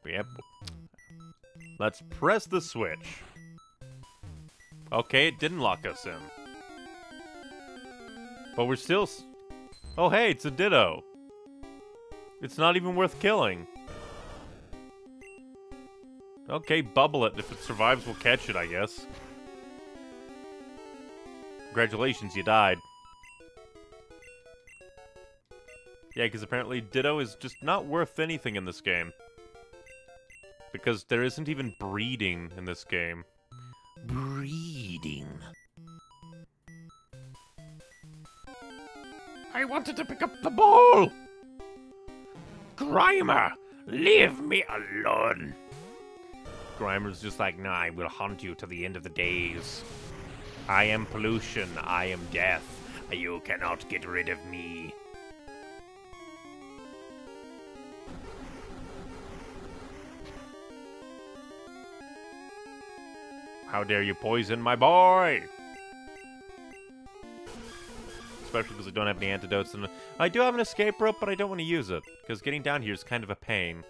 Yep. Let's press the switch. Okay, it didn't lock us in. But we're still... Oh, hey, it's a Ditto. It's not even worth killing. Okay, bubble it. If it survives, we'll catch it, I guess. Congratulations, you died. Yeah, because apparently Ditto is just not worth anything in this game. Because there isn't even breeding in this game. Breeding. I wanted to pick up the ball! Grimer, leave me alone! Grimer's just like, nah, I will hunt you to the end of the days. I am pollution, I am death. You cannot get rid of me. How dare you poison my boy! Especially because I don't have any antidotes. And I do have an escape rope, but I don't want to use it. Because getting down here is kind of a pain.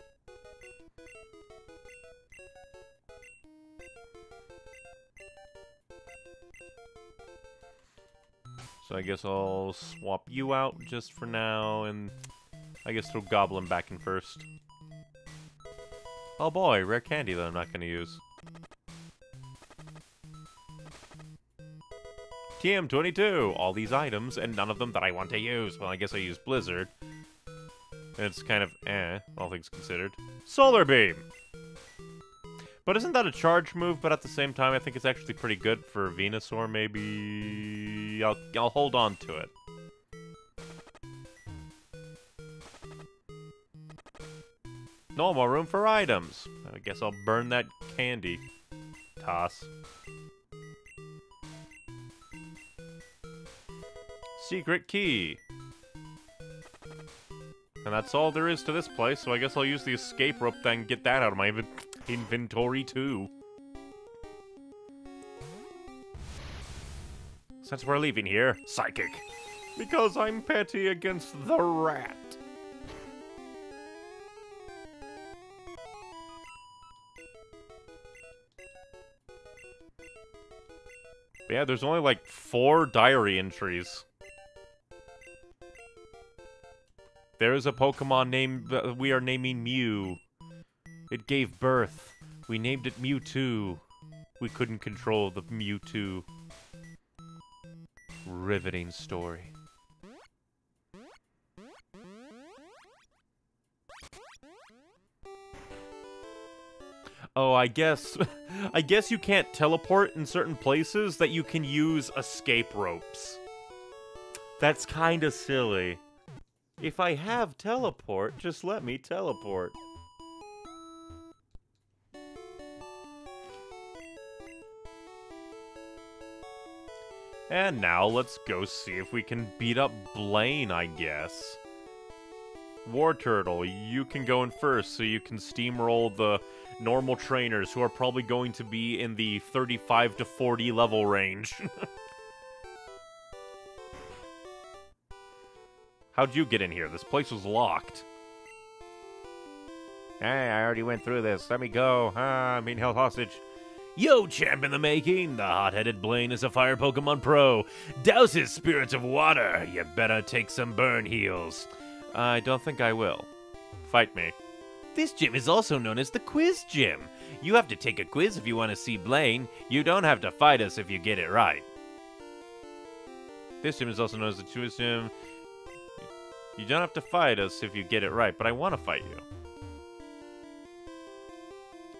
So I guess I'll swap you out just for now. And I guess throw Goblin back in first. Oh boy, rare candy that I'm not going to use. TM22, all these items, and none of them that I want to use. Well, I guess I use Blizzard. And it's kind of eh, all things considered. Solar Beam! But isn't that a charge move? But at the same time, I think it's actually pretty good for Venusaur, maybe... I'll hold on to it. No more room for items. I guess I'll burn that candy. Toss. Secret key. And that's all there is to this place, so I guess I'll use the escape rope thing and get that out of my inventory too. Since we're leaving here, psychic. Because I'm petty against the rat. But yeah, there's only like 4 diary entries. There is a Pokemon named we are naming Mew. It gave birth. We named it Mewtwo. We couldn't control the Mewtwo. Riveting story. Oh, I guess you can't teleport in certain places that you can use escape ropes. That's kind of silly. If I have teleport, just let me teleport. And now let's go see if we can beat up Blaine, I guess. War Turtle, you can go in first so you can steamroll the normal trainers who are probably going to be in the 35 to 40 level range. How'd you get in here? This place was locked. Hey, I already went through this. Let me go. I'm being held hostage. Yo, champ in the making. The hot-headed Blaine is a fire Pokemon pro. Douses spirits of water. You better take some burn heals. I don't think I will. Fight me. This gym is also known as the Quiz Gym. You have to take a quiz if you want to see Blaine. You don't have to fight us if you get it right. This gym is also known as the Quiz Gym. You don't have to fight us if you get it right, but I want to fight you.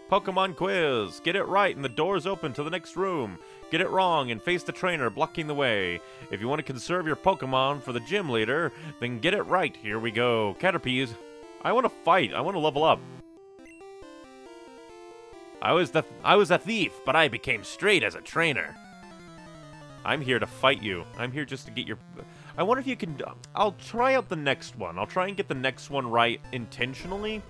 Pokemon quiz! Get it right and the door's open to the next room. Get it wrong and face the trainer blocking the way. If you want to conserve your Pokemon for the gym leader, then get it right. Here we go. Caterpies. I want to fight. I want to level up. I was a thief, but I became straight as a trainer. I'm here to fight you. I'm here just to get your... I wonder if you can... I'll try out the next one. I'll try and get the next one right intentionally.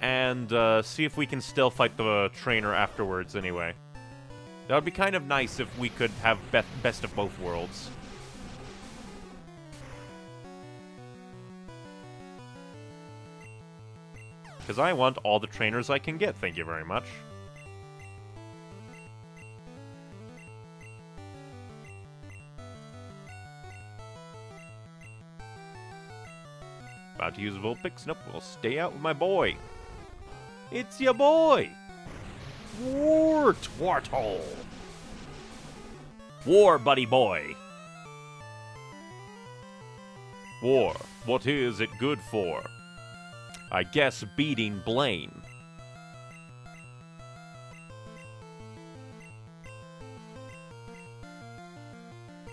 And see if we can still fight the trainer afterwards anyway. That would be kind of nice if we could have best of both worlds. Because I want all the trainers I can get, thank you very much. about to use Vulpix. Nope, we'll stay out with my boy. It's your boy! Wartortle! War, buddy boy! War, what is it good for? I guess beating Blaine.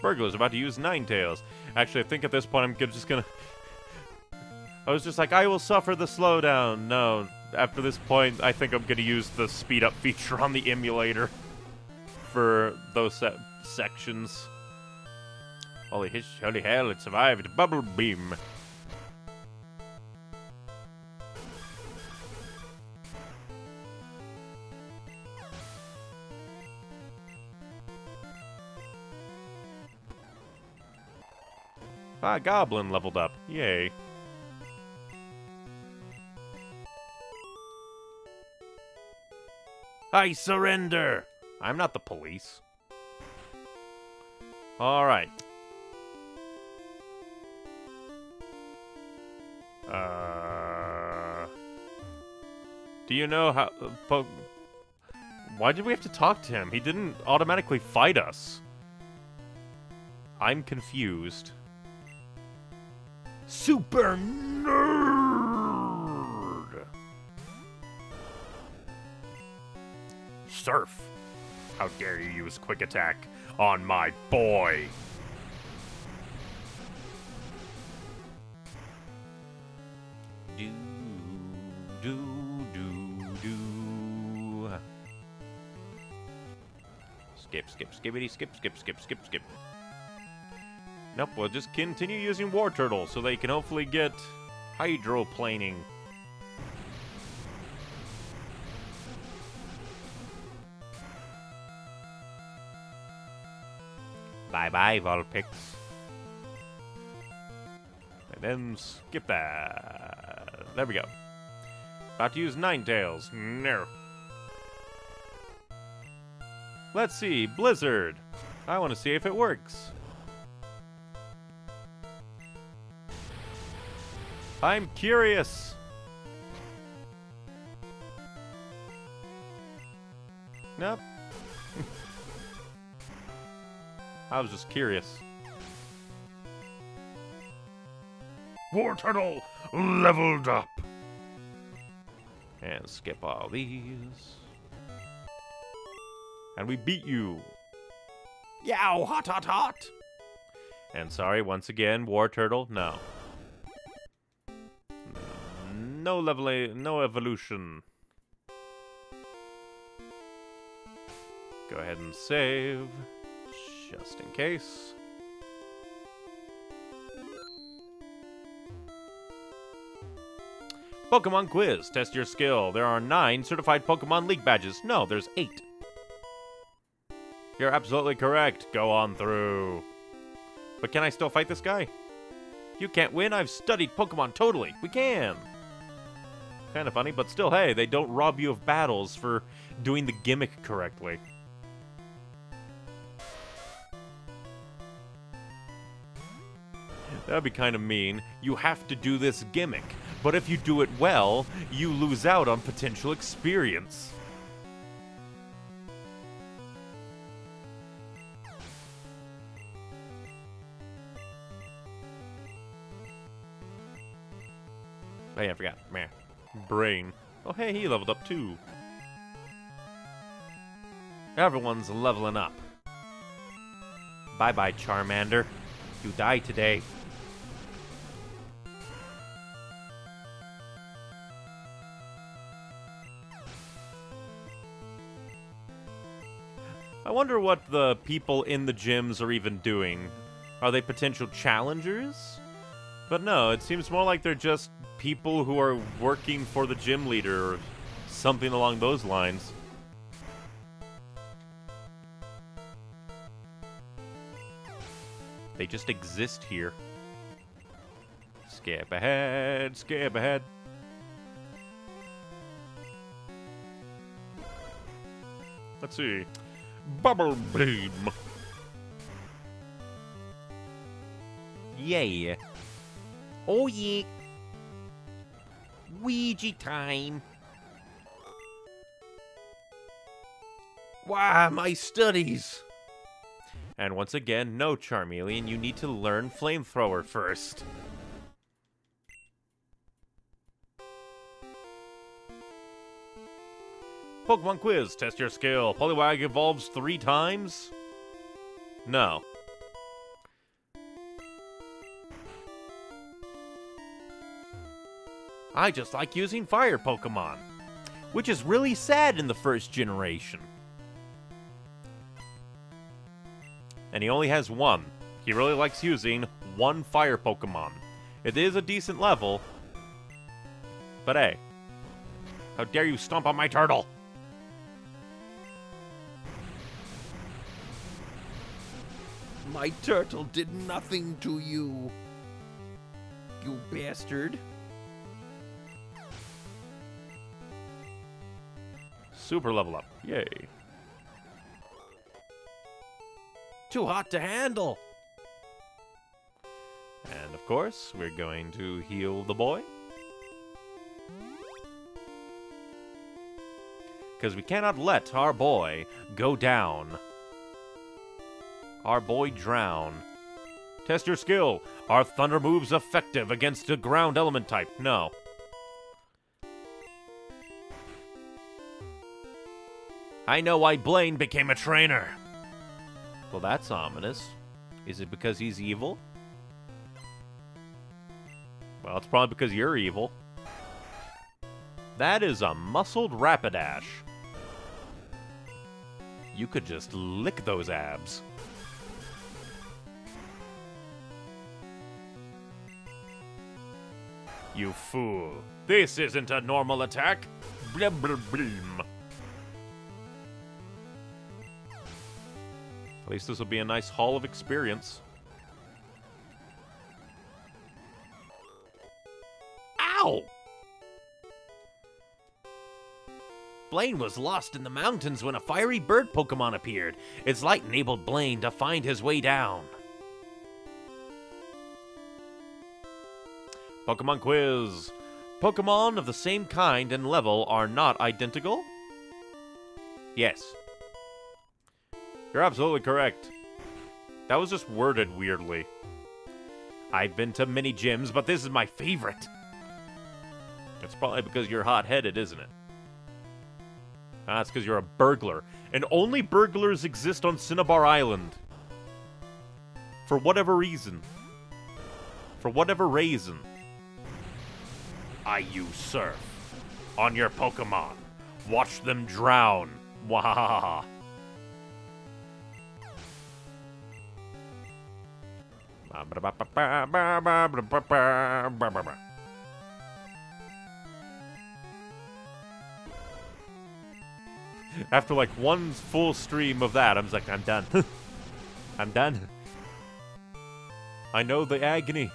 Burglar's about to use Ninetales. Actually, I think at this point I'm just gonna... I was just like, I will suffer the slowdown. No, after this point, I think I'm gonna use the speed up feature on the emulator for those sections. Holy hell, it survived. Bubble Beam. Ah, Goblin leveled up. Yay. I surrender! I'm not the police. Alright. Do you know how... why did we have to talk to him? He didn't automatically fight us. I'm confused. Super Nerd! Surf! How dare you use Quick Attack on my boy! Do, do, do, do. Skip, skip, skibbity, skip, skip, skip, skip, skip. Nope, we'll just continue using Wartortle so they can hopefully get hydroplaning. Bye-bye, Vulpix. And then skip that. There we go. About to use Ninetales. No. Let's see, Blizzard. I want to see if it works. I'm curious! Nope. I was just curious. Wartortle leveled up! And skip all these. And we beat you! Yow! Hot, hot, hot! And sorry, once again, Wartortle, no. No level, no evolution. Go ahead and save, just in case. Pokemon Quiz, test your skill. There are 9 certified Pokemon League badges. No, there's 8. You're absolutely correct. Go on through. But can I still fight this guy? You can't win. I've studied Pokemon totally. We can. Kind of funny, but still, hey, they don't rob you of battles for doing the gimmick correctly. That'd be kind of mean. You have to do this gimmick, but if you do it well, you lose out on potential experience. Oh yeah, I forgot. Meh. Brain. Oh hey, he leveled up too. Everyone's leveling up. Bye-bye, Charmander. You die today. I wonder what the people in the gyms are even doing. Are they potential challengers? But no, it seems more like they're just people who are working for the gym leader or something along those lines. They just exist here. Skip ahead, skip ahead. Let's see. Bubble Beam. Yay. Oh yeah. Ouija time. Wow, my studies! And once again, no, Charmeleon, you need to learn Flamethrower first. Pokemon quiz, test your skill. Poliwag evolves 3 times? No. I just like using fire Pokemon, which is really sad in the first generation. And he only has 1. He really likes using 1 fire Pokemon. It is a decent level, but hey, how dare you stomp on my turtle? My turtle did nothing to you, you bastard. Super level up, yay. Too hot to handle! And of course, we're going to heal the boy. Because we cannot let our boy go down. Our boy drown. Test your skill. Are thunder moves effective against a ground element type? No. I know why Blaine became a trainer. Well, that's ominous. Is it because he's evil? Well, it's probably because you're evil. That is a muscled Rapidash. You could just lick those abs. You fool. This isn't a normal attack. Blub blub bleem. At least this will be a nice haul of experience. Ow! Blaine was lost in the mountains when a fiery bird Pokemon appeared. Its light enabled Blaine to find his way down. Pokemon quiz. Pokemon of the same kind and level are not identical? Yes. You're absolutely correct. That was just worded weirdly. I've been to many gyms, but this is my favorite. It's probably because you're hot-headed, isn't it? That's because you're a burglar. And only burglars exist on Cinnabar Island. For whatever reason. For whatever reason. I use surf on your Pokemon. Watch them drown. Wahahaha. After like one full stream of that, I'm just like, I'm done. I'm done. I know the agony.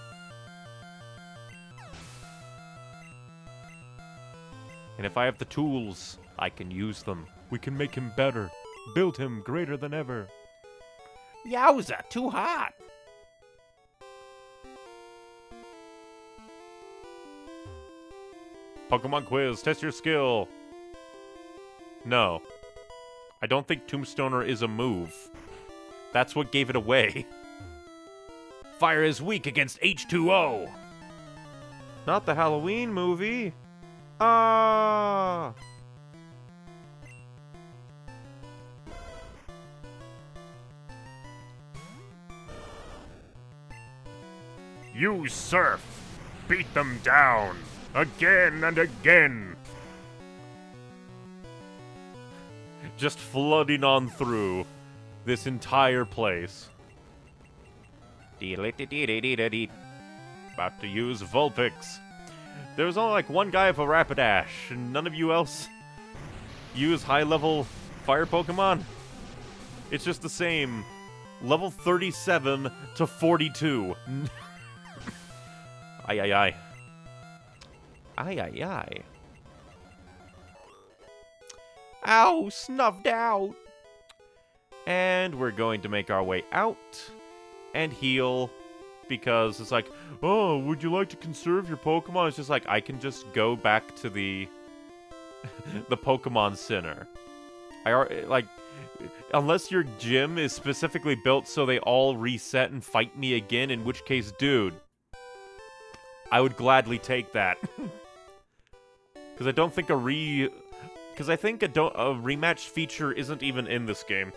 And if I have the tools, I can use them. We can make him better. Build him greater than ever. Yowza, too hot. Pokemon quiz, test your skill. No. I don't think Tombstoner is a move. That's what gave it away. Fire is weak against H2O. Not the Halloween movie. Ah. You surf. Beat them down. Again and again. Just flooding on through this entire place. About to use Vulpix. There was only like one guy with a Rapidash, and none of you else use high-level fire Pokemon. It's just the same. Level 37 to 42. Aye, aye, aye. Aye, aye, aye. Ow, snuffed out. And we're going to make our way out and heal because it's like, oh, would you like to conserve your Pokemon? It's just like, I can just go back to the the Pokemon Center. Unless your gym is specifically built so they all reset and fight me again, in which case, dude, I would gladly take that. Because I don't think a rematch feature isn't even in this game.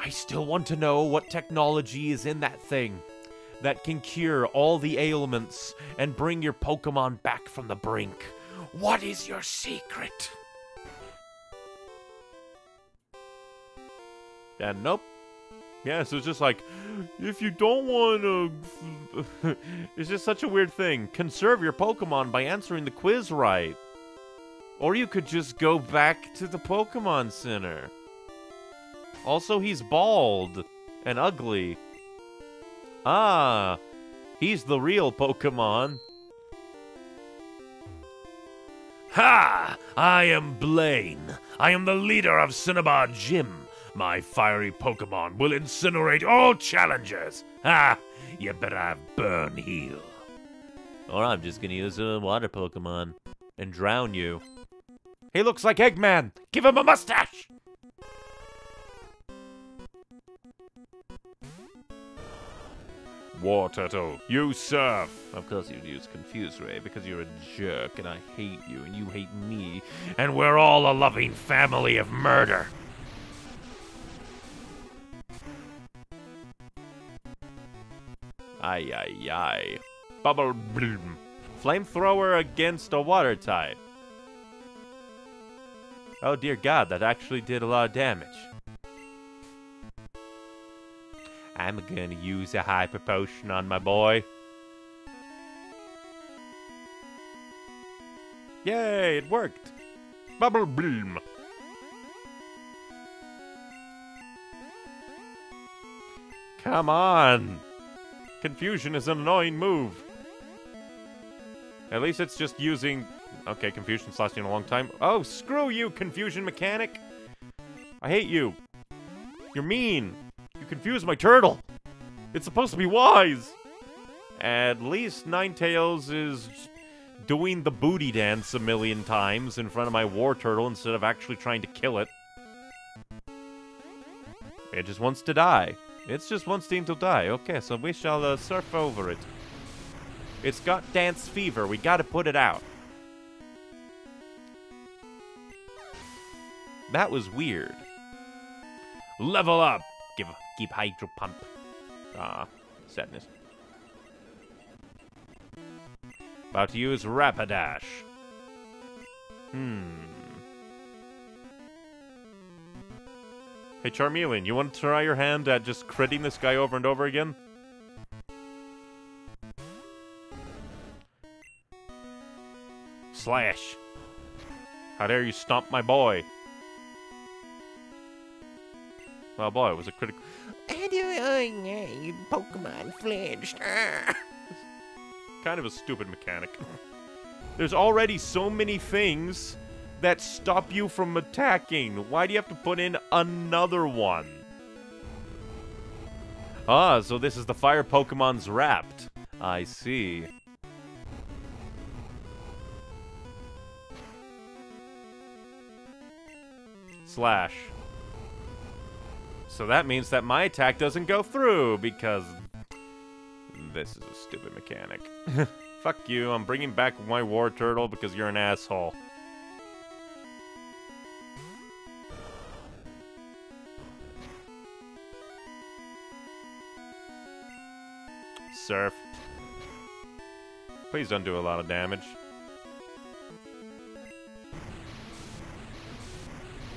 I still want to know what technology is in that thing that can cure all the ailments and bring your Pokemon back from the brink. What is your secret? And nope. Yeah, so it's just like, if you don't want to... It's just such a weird thing. Conserve your Pokemon by answering the quiz right. Or you could just go back to the Pokemon Center. Also, he's bald and ugly. Ah, he's the real Pokemon. Ha! I am Blaine. I am the leader of Cinnabar Gym. My fiery Pokemon will incinerate all challengers. Ha! You better have Burn Heal. Or I'm just gonna use a water Pokemon and drown you. He looks like Eggman. Give him a mustache. War Turtle, you serve! Of course you'd use Confuse Ray, because you're a jerk, and I hate you, and you hate me, and we're all a loving family of murder! Ay ay ay. Bubble bloom. Flamethrower against a water type. Oh dear god, that actually did a lot of damage. I'm gonna use a hyper potion on my boy. Yay, it worked! Bubble bloom! Come on! Confusion is an annoying move. At least it's just using... Okay, confusion's lasting a long time. Oh, screw you, confusion mechanic! I hate you. You're mean! Confuse my turtle! It's supposed to be wise! At least Ninetales is doing the booty dance a million times in front of my war turtle instead of actually trying to kill it. It just wants to die. It's just wants to die. Okay, so we shall surf over it. It's got dance fever. We gotta put it out. That was weird. Level up! Keep Hydro Pump. Ah, sadness. About to use Rapidash. Hey Charmeleon, you want to try your hand at just critting this guy over and over again? Slash. How dare you stomp my boy? Oh boy, it was a critical... Pokemon flinched. Kind of a stupid mechanic. There's already so many things that stop you from attacking. Why do you have to put in another one? Ah, so this is the fire Pokemon's wrapped. I see. Slash. So that means that my attack doesn't go through, because this is a stupid mechanic. Fuck you, I'm bringing back my war turtle because you're an asshole. Surf. Please don't do a lot of damage.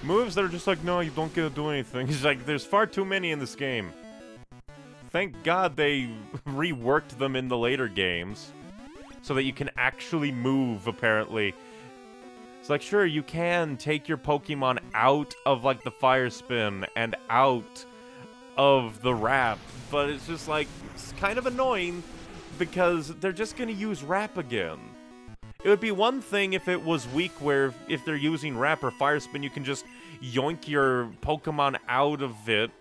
Moves that are just like, no, you don't get to do anything. It's like, there's far too many in this game. Thank God they reworked them in the later games, so that you can actually move, apparently. It's like, sure, you can take your Pokemon out of, like, the Fire Spin and out of the Wrap, but it's just like, it's kind of annoying because they're just gonna use Wrap again. It would be one thing if it was weak where if they're using Wrap or Fire Spin, you can just yoink your Pokemon out of it.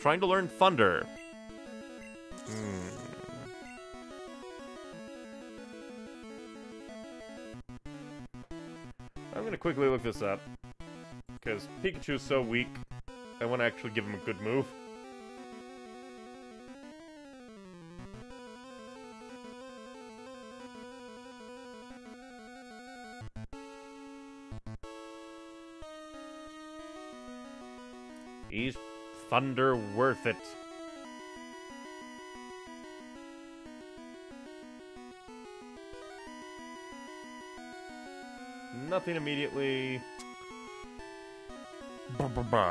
Trying to learn Thunder. I'm gonna quickly look this up, because Pikachu's so weak, I want to actually give him a good move. Is Thunder worth it? Nothing immediately.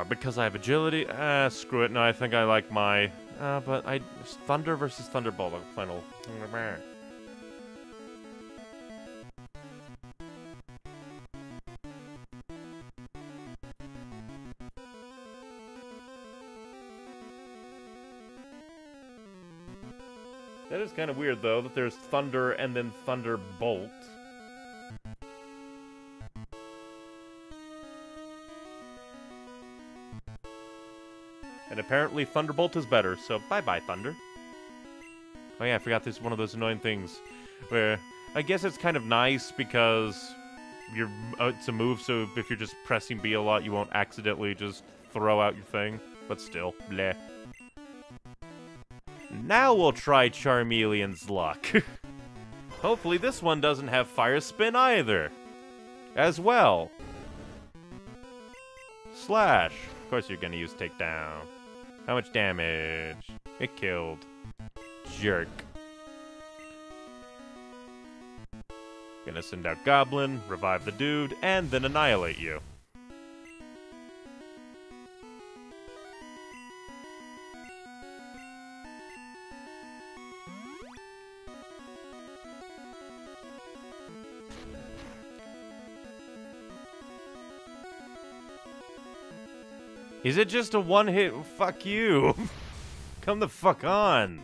Because I have agility. Screw it. No, I think I like my. But I Thunder versus Thunderbolt final. That is kind of weird, though, that there's Thunder and then Thunderbolt. And apparently Thunderbolt is better, so bye-bye, Thunder. Oh yeah, I forgot this is one of those annoying things where I guess it's kind of nice because you're, it's a move, so if you're just pressing B a lot, you won't accidentally just throw out your thing. But still, bleh. Now we'll try Charmeleon's luck. Hopefully this one doesn't have Fire Spin either. As well. Slash. Of course you're gonna use Takedown. How much damage? It killed. Jerk. Gonna send out Goblin, revive the dude, and then annihilate you. Is it just a one-hit? Fuck you. Come the fuck on.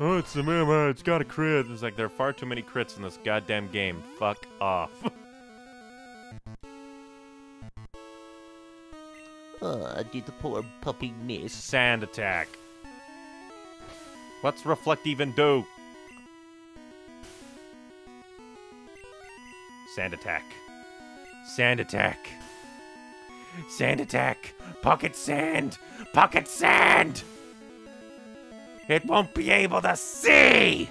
Oh, it's the mama. It's got a crit. It's like there are far too many crits in this goddamn game. Fuck off. Oh, did the poor puppy miss? Sand attack. What's Reflect even do? Sand attack. Sand attack. Sand attack. Pocket sand. Pocket sand! It won't be able to see!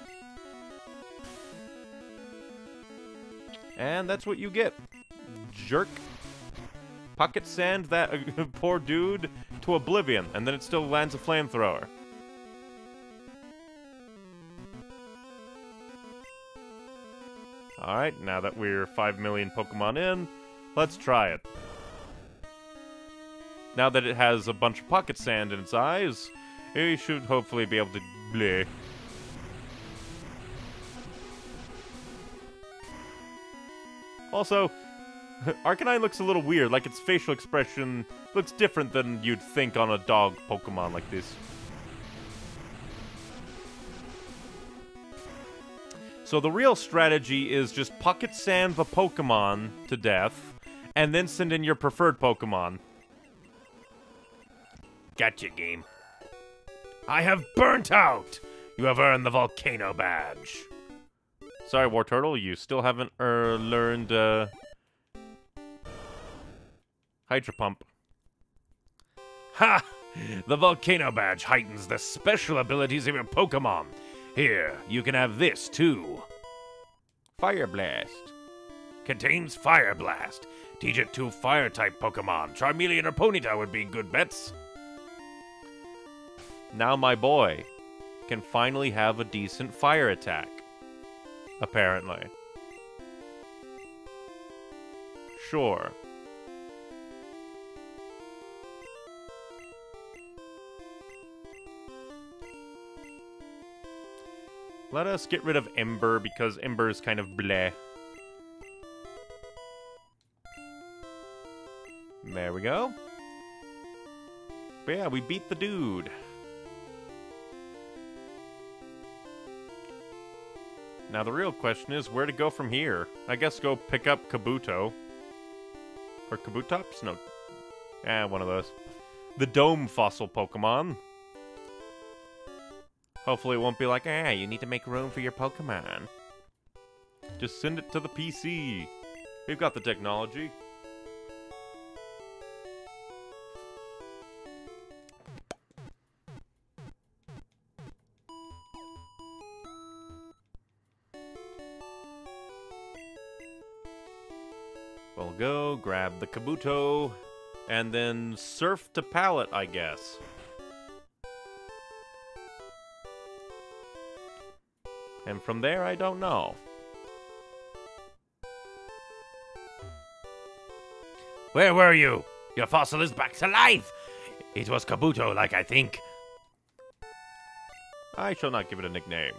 And that's what you get. Jerk. Pocket sand that poor dude to oblivion, and then it still lands a flamethrower. Alright, now that we're 5 million Pokemon in, let's try it. Now that it has a bunch of pocket sand in its eyes, it should hopefully be able to... Bleh. Also, Arcanine looks a little weird, like its facial expression looks different than you'd think on a dog Pokemon like this. So the real strategy is just pocket sand the Pokemon to death, and then send in your preferred Pokemon. Gotcha, game. I have burnt out! You have earned the Volcano Badge. Sorry, Wartortle, you still haven't learned Hydro Pump. Ha! The Volcano Badge heightens the special abilities of your Pokemon. Here, you can have this, too. Fire Blast. Contains Fire Blast. Teach it to Fire-type Pokemon. Charmeleon or Ponyta would be good bets. Now my boy can finally have a decent fire attack. Apparently. Sure. Let us get rid of Ember, because Ember is kind of bleh. There we go. But yeah, we beat the dude. Now the real question is where to go from here. I guess go pick up Kabuto. Or Kabutops? No. One of those. The Dome Fossil Pokemon. Hopefully it won't be like, you need to make room for your Pokemon. Just send it to the PC. We've got the technology. We'll go grab the Kabuto, and then surf to Pallet, I guess. And from there, I don't know. Where were you? Your fossil is back to life! It was Kabuto, like I think. I shall not give it a nickname.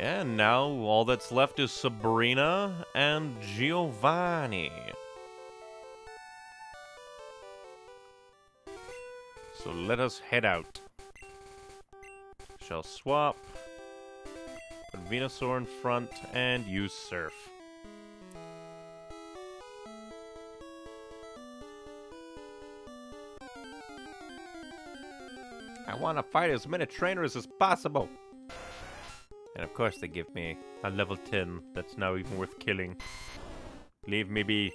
And now all that's left is Sabrina and Giovanni. So let us head out. Shall swap. Put Venusaur in front and use Surf. I want to fight as many trainers as possible. And of course they give me a level 10 that's now even worth killing. Leave me be.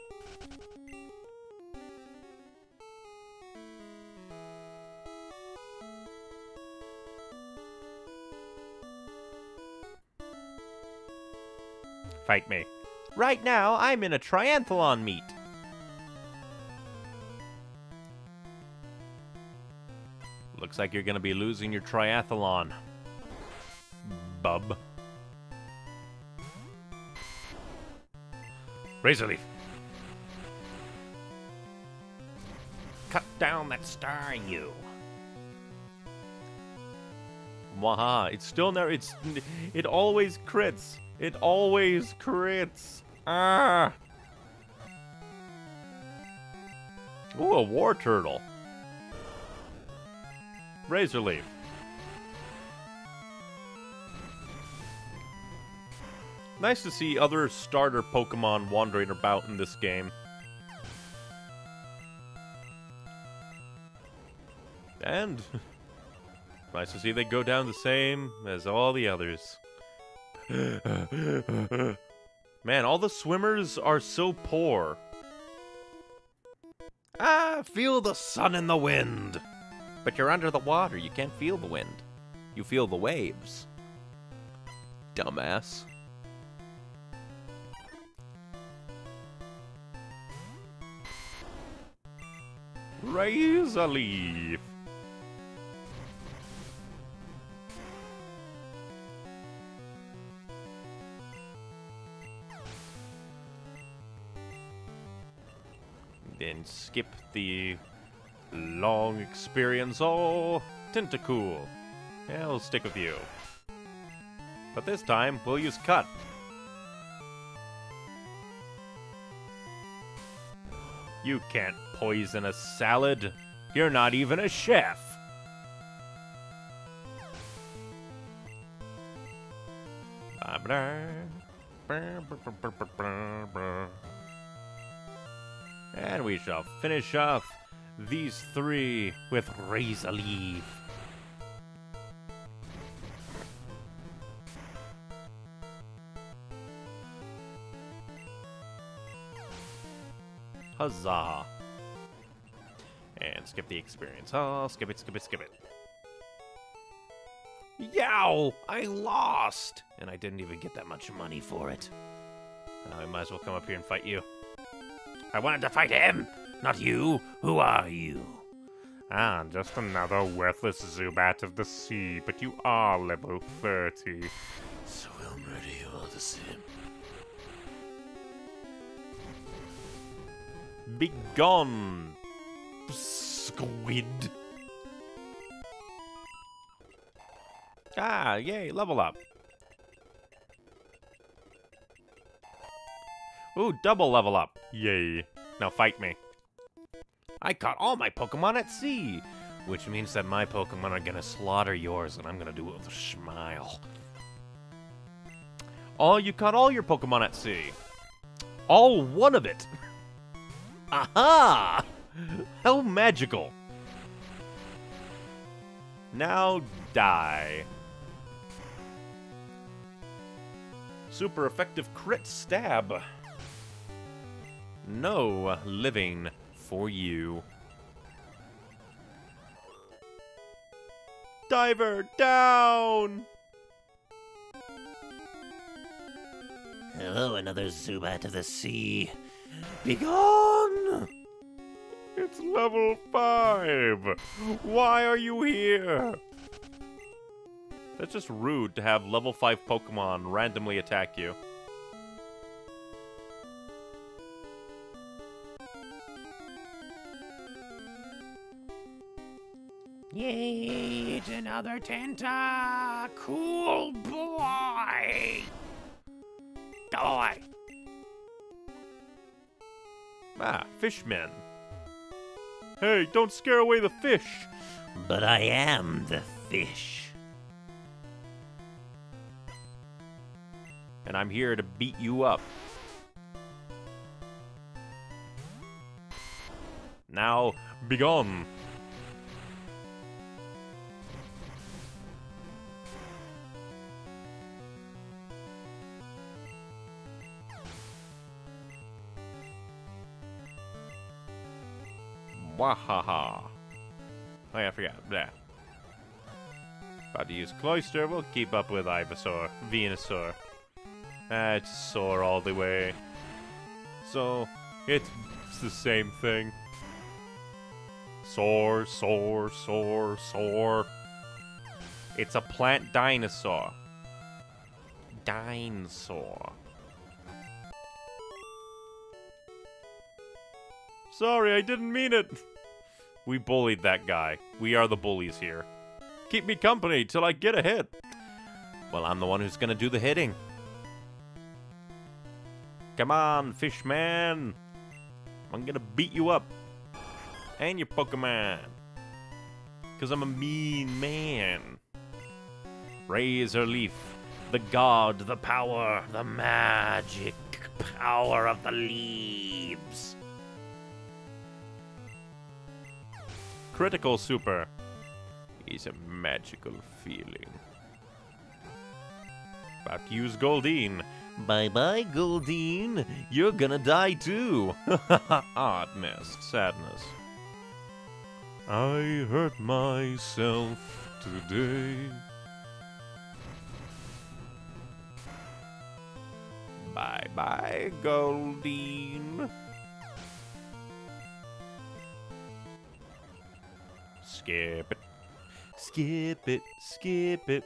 Fight me. Right now, I'm in a triathlon meet. Looks like you're gonna be losing your triathlon. Bub. Razor Leaf. Cut down that star, you. Waha! It's still never. It always crits. It always crits. Ah. Ooh, a War Turtle. Razor Leaf. Nice to see other starter Pokemon wandering about in this game. And nice to see they go down the same as all the others. Man, all the swimmers are so poor. Ah, feel the sun in the wind. But you're under the water, you can't feel the wind. You feel the waves. Dumbass. Razor Leaf. Then skip the long experience. Oh, Tentacool. Yeah, we'll stick with you. But this time, we'll use Cut. You can't poison a salad. You're not even a chef. And we shall finish off these three with Razor Leaf. Huzzah. And skip the experience. Oh, skip it, skip it, skip it. Yow! I lost! And I didn't even get that much money for it. I might as well come up here and fight you. I wanted to fight him! Not you! Who are you? Ah, just another worthless Zubat of the sea, but you are level 30. So we'll murder you all the same. Be gone, squid. Ah, yay, level up. Ooh, double level up. Yay. Now fight me. I caught all my Pokemon at sea, which means that my Pokemon are gonna slaughter yours, and I'm gonna do it with a smile. Oh, you caught all your Pokemon at sea. All one of it. Aha! How magical. Now die. Super effective crit stab. No living for you. Diver down! Hello, another Zubat of the sea. Begone! It's level 5! Why are you here? That's just rude to have level 5 Pokemon randomly attack you. Yay, it's another Tenta! Cool boy! Die! Ah, fishmen. Hey, don't scare away the fish! But I am the fish. And I'm here to beat you up. Now, begone! Wahaha. Oh yeah, I forgot. Blah. About to use Cloyster, we'll keep up with Ivysaur, Venusaur. It's sore all the way. So, it's the same thing. Sore, sore, sore, sore. It's a plant dinosaur. Dinosaur. Sorry, I didn't mean it. We bullied that guy. We are the bullies here. Keep me company till I get a hit. Well, I'm the one who's gonna do the hitting. Come on, fish man. I'm gonna beat you up. And your Pokemon. Because I'm a mean man. Razor Leaf. The god, the power, the magic power of the leaves. Critical super is a magical feeling. About to use Goldeen. Bye-bye, Goldeen. You're gonna die too. Oddness, sadness. I hurt myself today. Bye-bye, Goldeen. Skip it. Skip it. Skip it.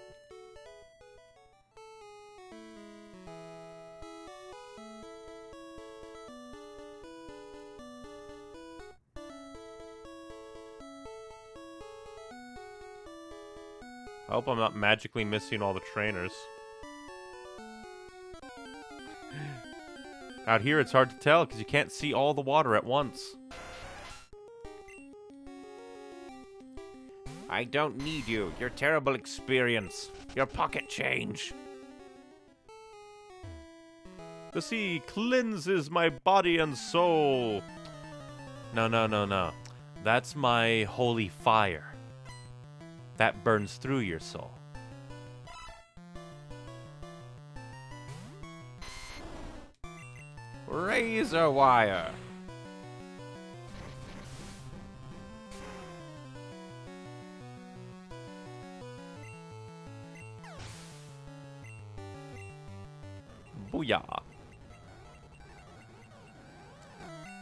I hope I'm not magically missing all the trainers. Out here it's hard to tell because you can't see all the water at once. I don't need you. Your terrible experience. Your pocket change. The sea cleanses my body and soul. No, no, no, no. That's my holy fire. That burns through your soul. Razor wire. Booyah.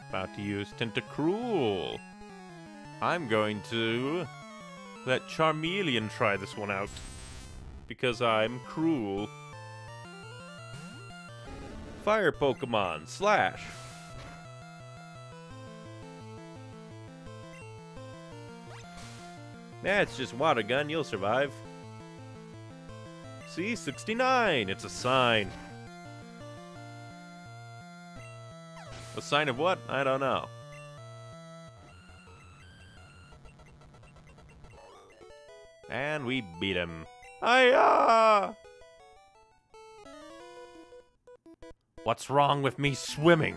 About to use Tentacruel. I'm going to let Charmeleon try this one out. Because I'm cruel. Fire Pokemon, slash. That's just water gun, you'll survive. See, 69, it's a sign. A sign of what? I don't know. And we beat him. Hiya! What's wrong with me swimming?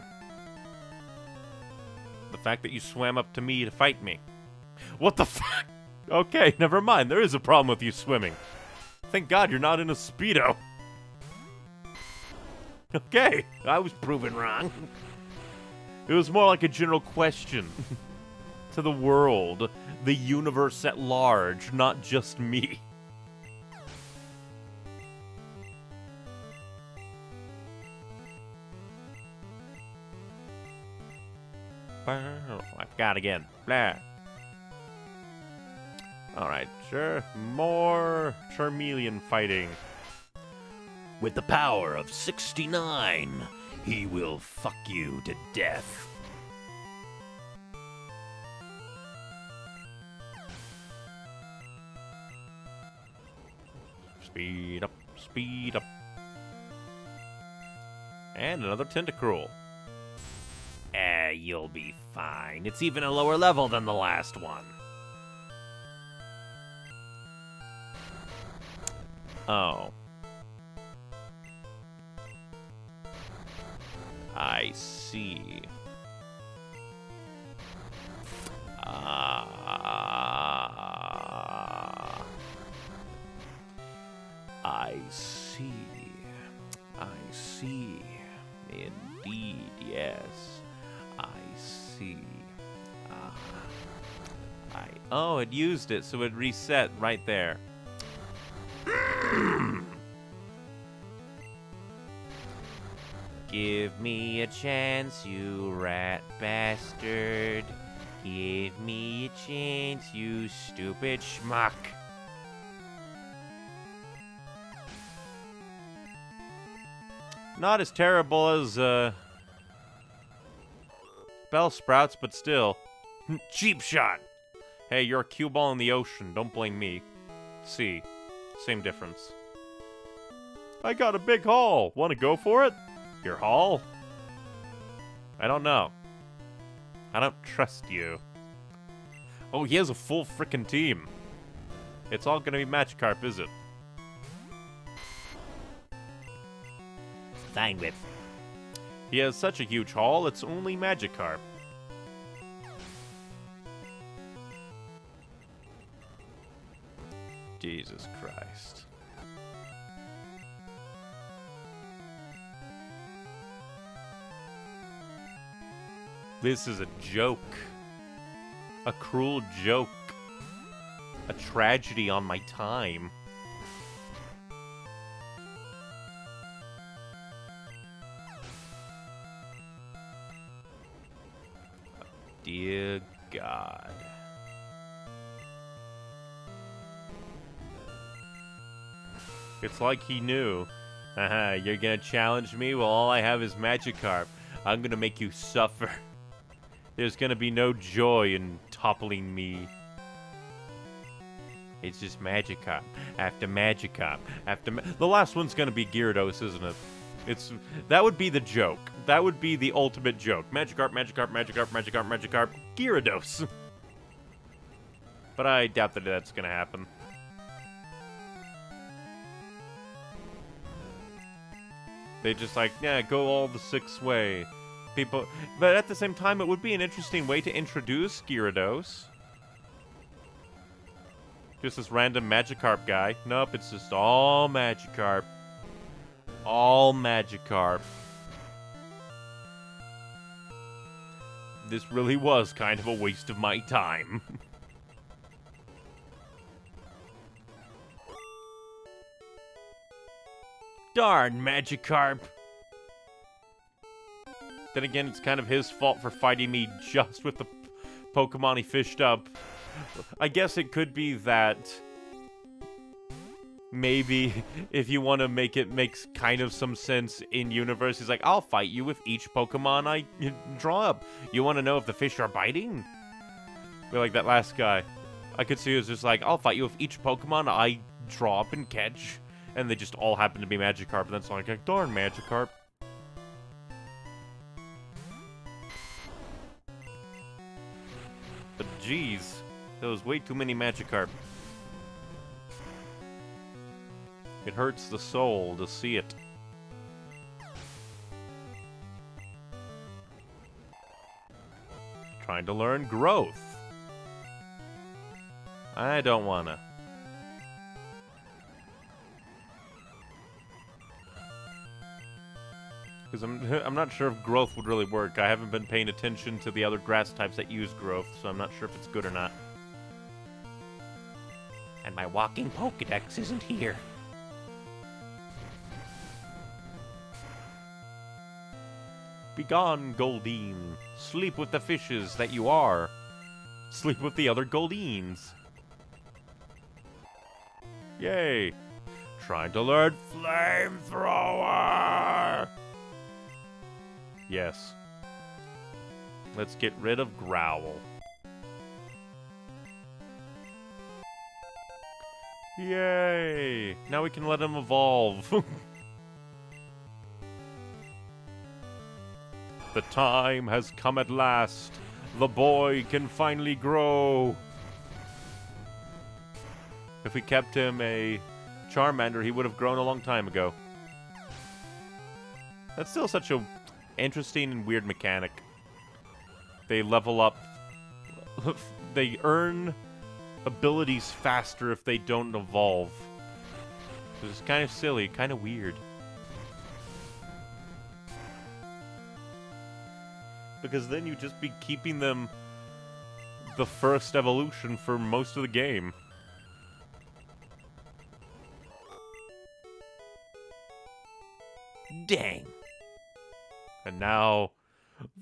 The fact that you swam up to me to fight me. What the fuck? Okay, never mind. There is a problem with you swimming. Thank God you're not in a Speedo. Okay, I was proven wrong. It was more like a general question to the world, the universe at large, not just me. I forgot again. Blah. Alright, sure. More Charmeleon fighting. With the power of 69, he will fuck you to death. Speed up, speed up. And another Tentacruel. Eh, you'll be fine. It's even a lower level than the last one. Oh. I see. I see. I see. Indeed, yes. I see. Oh, it used it, so it reset right there. Give me a chance, you rat bastard. Give me a chance, you stupid schmuck. Not as terrible as, Bellsprouts, but still. Cheap shot! Hey, you're a cue ball in the ocean, don't blame me. See, same difference. I got a big haul! Wanna go for it? Your haul? I don't know. I don't trust you. Oh, he has a full frickin' team. It's all gonna be Magikarp, is it? Fine with. He has such a huge haul, it's only Magikarp. Jesus Christ. This is a joke. A cruel joke. A tragedy on my time. Oh, dear God. It's like he knew. Haha, you're gonna challenge me? Well, all I have is Magikarp. I'm gonna make you suffer. There's gonna be no joy in toppling me. It's just Magikarp after Magikarp after the last one's gonna be Gyarados, isn't it? It's that would be the joke. That would be the ultimate joke. Magikarp, Magikarp, Magikarp, Magikarp, Magikarp, Gyarados. But I doubt that that's gonna happen. They just like, yeah, go all the six way. People, but at the same time, it would be an interesting way to introduce Gyarados. Just this random Magikarp guy. Nope, it's just all Magikarp. All Magikarp. This really was kind of a waste of my time. Darn Magikarp. Then again, it's kind of his fault for fighting me just with the Pokemon he fished up. I guess it could be that maybe if you want to make it makes kind of some sense in universe, he's like, I'll fight you with each Pokemon I draw up. You want to know if the fish are biting? We're like that last guy. I could see it was just like, I'll fight you with each Pokemon I draw up and catch. And they just all happen to be Magikarp. And that's like, darn Magikarp. Jeez. That was way too many Magikarp. It hurts the soul to see it. Trying to learn growth. I don't wanna. Because I'm not sure if growth would really work. I haven't been paying attention to the other grass types that use growth, so I'm not sure if it's good or not. And my walking Pokedex isn't here. Begone, Goldeen. Sleep with the fishes that you are. Sleep with the other Goldeens. Yay. Trying to learn Flamethrower! Yes. Let's get rid of Growl. Yay! Now we can let him evolve. The time has come at last. The boy can finally grow. If we kept him a Charmander, he would have grown a long time ago. That's still such a interesting and weird mechanic. They level up. They earn abilities faster if they don't evolve. It's kind of silly, kind of weird. Because then you'd just be keeping them the first evolution for most of the game. Dang. And now,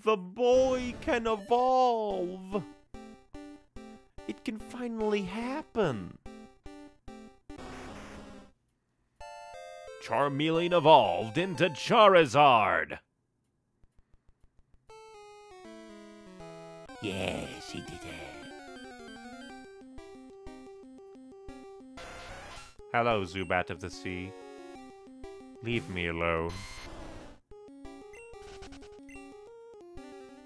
the boy can evolve! It can finally happen! Charmeleon evolved into Charizard! Yes, he did it. Hello, Zubat of the Sea. Leave me alone.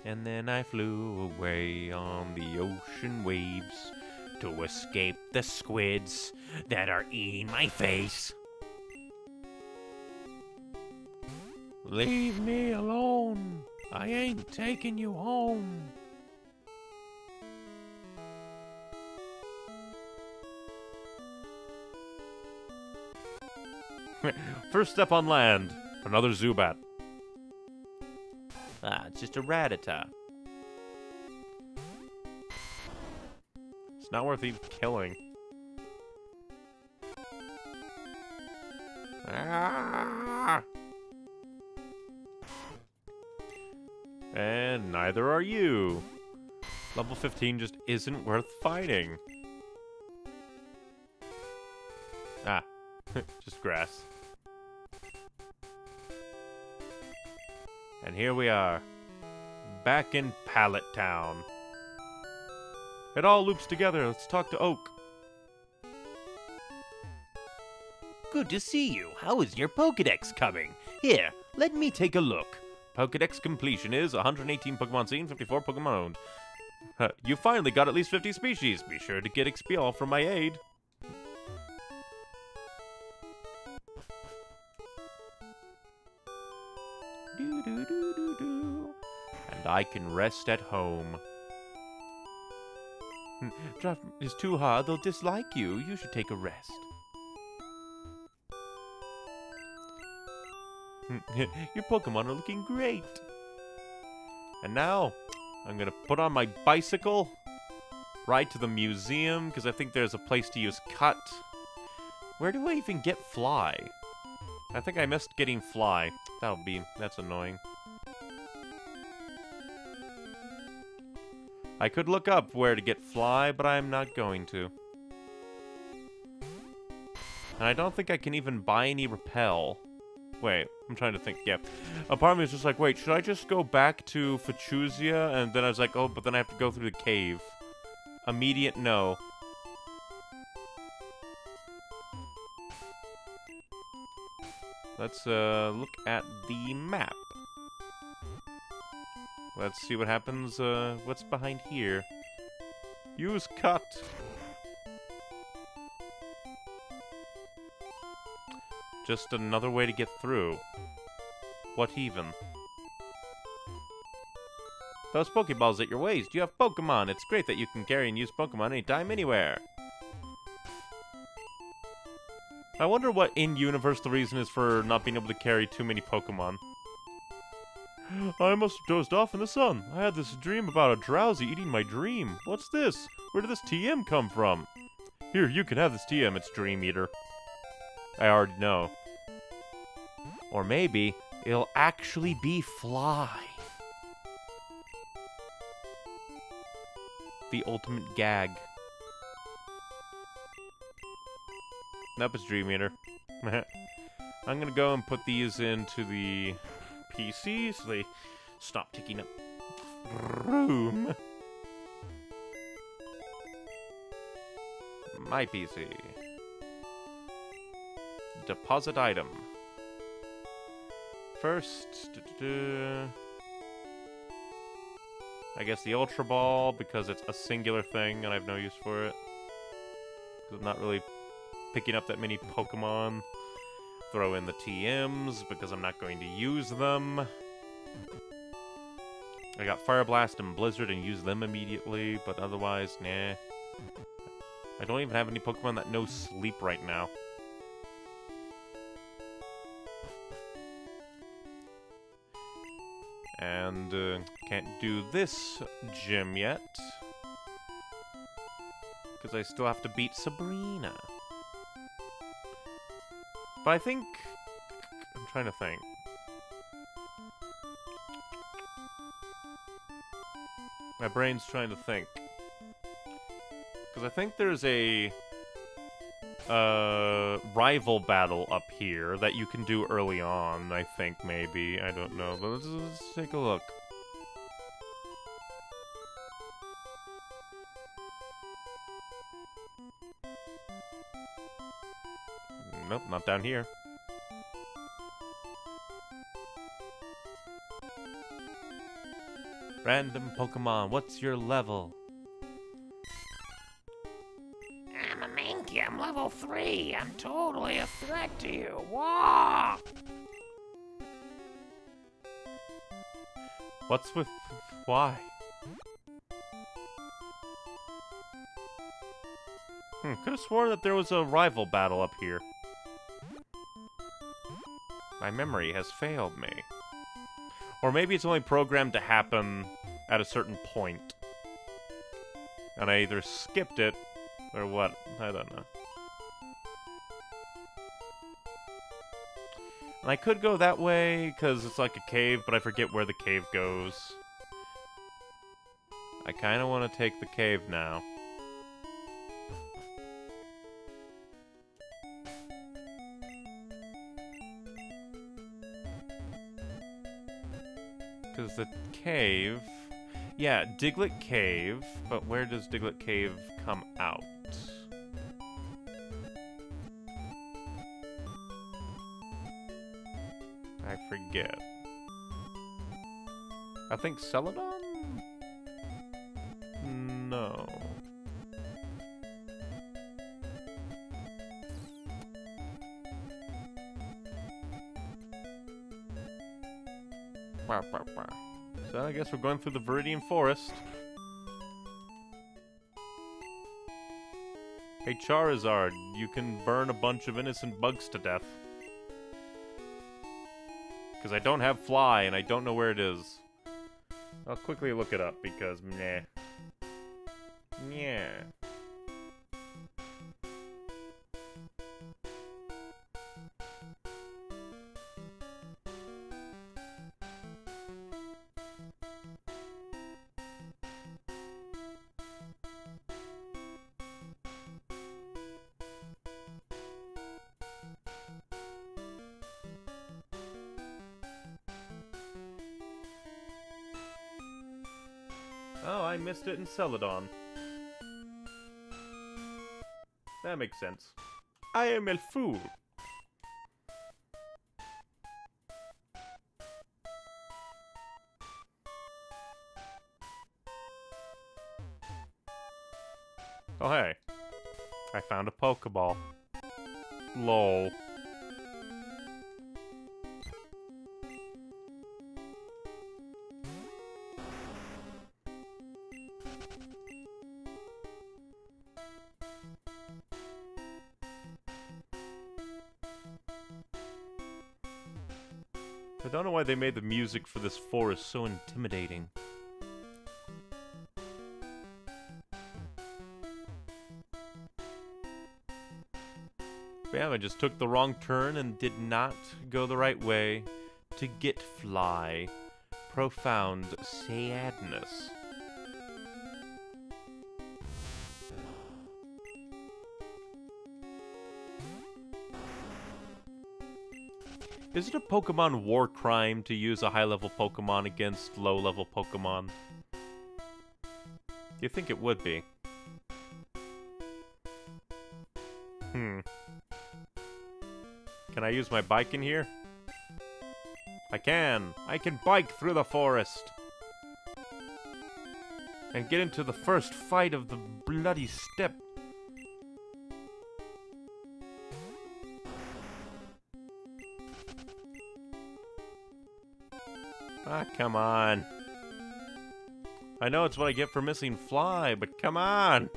And then I flew away on the ocean waves to escape the squids that are eating my face. Leave me alone. I ain't taking you home. First step on land. Another Zubat. Ah, it's just a Rattata. It's not worth even killing. Ah! And neither are you. Level 15 just isn't worth fighting. Ah, just grass. And here we are, back in Pallet Town. It all loops together. Let's talk to Oak. Good to see you. How is your Pokedex coming? Here, let me take a look. Pokedex completion is 118 Pokemon seen, 54 Pokemon owned. You finally got at least 50 species. Be sure to get Expial from my aid. And I can rest at home. Draft is too hard. They'll dislike you. You should take a rest. Your Pokemon are looking great. And now, I'm going to put on my bicycle, ride to the museum, because I think there's a place to use Cut. Where do I even get Fly? I think I missed getting Fly. That's annoying. I could look up where to get Fly, but I'm not going to. And I don't think I can even buy any Repel. Wait, I'm trying to think, yeah. A part of me was just like, wait, should I just go back to Fichuzia? And then I was like, oh, but then I have to go through the cave. Immediate no. Let's look at the map. Let's see what happens. What's behind here? Use cut. Just another way to get through. What even? Those Pokeballs at your waist. You have Pokemon. It's great that you can carry and use Pokemon anytime, anywhere. I wonder what in-universe the reason is for not being able to carry too many Pokemon. I must have dozed off in the sun. I had this dream about a drowsy eating my dream. What's this? Where did this TM come from? Here, you can have this TM. It's Dream Eater. I already know. Or maybe it'll actually be Fly. The ultimate gag. Nope, it's Dream Eater. I'm gonna go and put these into the PC so they stop taking up room. My PC. Deposit item. First, I guess the Ultra Ball, because it's a singular thing and I have no use for it. I'm not really picking up that many Pokemon. Throw in the TMs, because I'm not going to use them. I got Fire Blast and Blizzard and use them immediately, but otherwise, nah. I don't even have any Pokemon that know sleep right now. And can't do this gym yet, because I still have to beat Sabrina. But I think... I'm trying to think. My brain's trying to think. Because I think there's a... rival battle up here that you can do early on, I think, maybe. I don't know, but let's take a look. Nope, not down here. Random Pokemon, what's your level? I'm level 3. I'm totally a threat to you. Whoa! What's with why? Could have sworn that there was a rival battle up here. My memory has failed me. Or maybe it's only programmed to happen at a certain point. And I either skipped it or what? I don't know. And I could go that way, because it's like a cave, but I forget where the cave goes. I kind of want to take the cave now. Because the cave... Yeah, Diglett Cave, but where does Diglett Cave come out? I forget. I think Celadon? No. So I guess we're going through the Viridian Forest. Hey Charizard, you can burn a bunch of innocent bugs to death. Because I don't have Fly and I don't know where it is. I'll quickly look it up because meh. Yeah. Oh, I missed it in Celadon. That makes sense. I am a fool. Oh, hey. I found a Pokeball. Lol. I don't know why they made the music for this forest so intimidating. Bam, I just took the wrong turn and did not go the right way to get fly. Profound sadness. Is it a Pokemon war crime to use a high-level Pokemon against low-level Pokemon? You'd think it would be. Can I use my bike in here? I can! I can bike through the forest! And get into the first fight of the bloody steppe. Ah, come on. I know it's what I get for missing fly, but come on!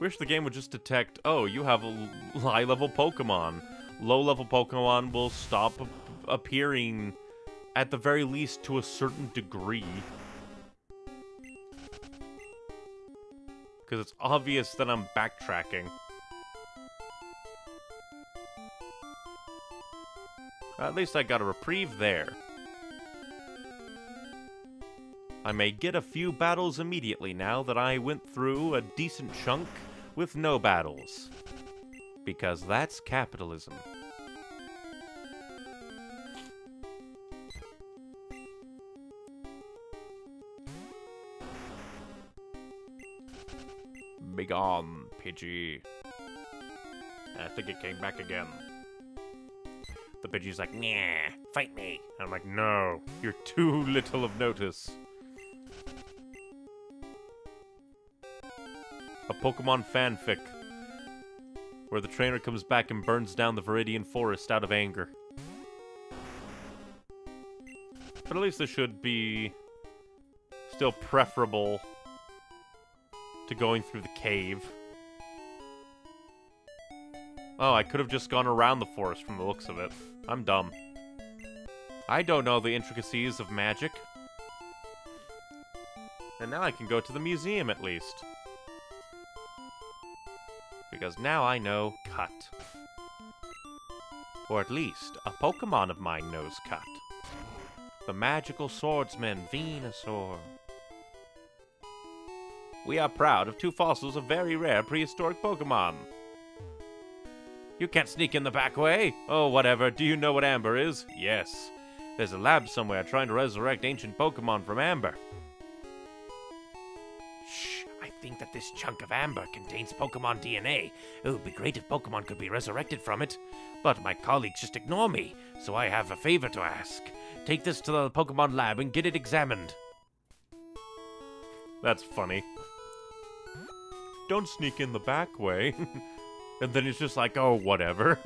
Wish the game would just detect, oh, you have a high-level Pokemon. Low-level Pokemon will stop appearing, at the very least, to a certain degree. Because it's obvious that I'm backtracking. At least I got a reprieve there. I may get a few battles immediately now that I went through a decent chunk with no battles. Because that's capitalism. Begone, Pidgey. I think it came back again. The Pidgey's like, nah, fight me. And I'm like, no, you're too little of notice. A Pokemon fanfic, where the trainer comes back and burns down the Viridian Forest out of anger. But at least this should be still preferable to going through the cave. Oh, I could have just gone around the forest from the looks of it. I'm dumb. I don't know the intricacies of magic. And now I can go to the museum at least. Because now I know cut. Or at least, a Pokemon of mine knows cut. The magical swordsman, Venusaur. We are proud of two fossils of very rare prehistoric Pokemon. You can't sneak in the back way! Oh, whatever. Do you know what amber is? Yes. There's a lab somewhere trying to resurrect ancient Pokemon from amber. Shh. I think that this chunk of amber contains Pokemon DNA. It would be great if Pokemon could be resurrected from it. But my colleagues just ignore me, so I have a favor to ask. Take this to the Pokemon lab and get it examined. That's funny. Don't sneak in the back way. And then it's just like, oh, whatever.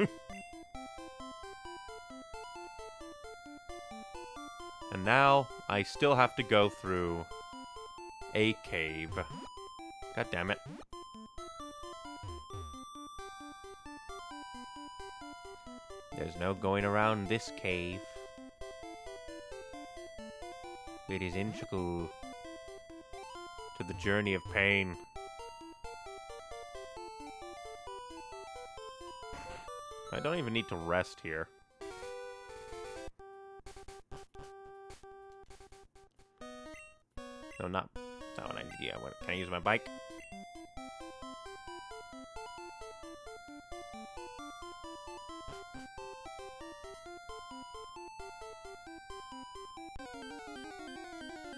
And now, I still have to go through a cave. God damn it. There's no going around this cave. It is integral to the journey of pain. I don't even need to rest here. No, not that one. Yeah, what, can I use my bike?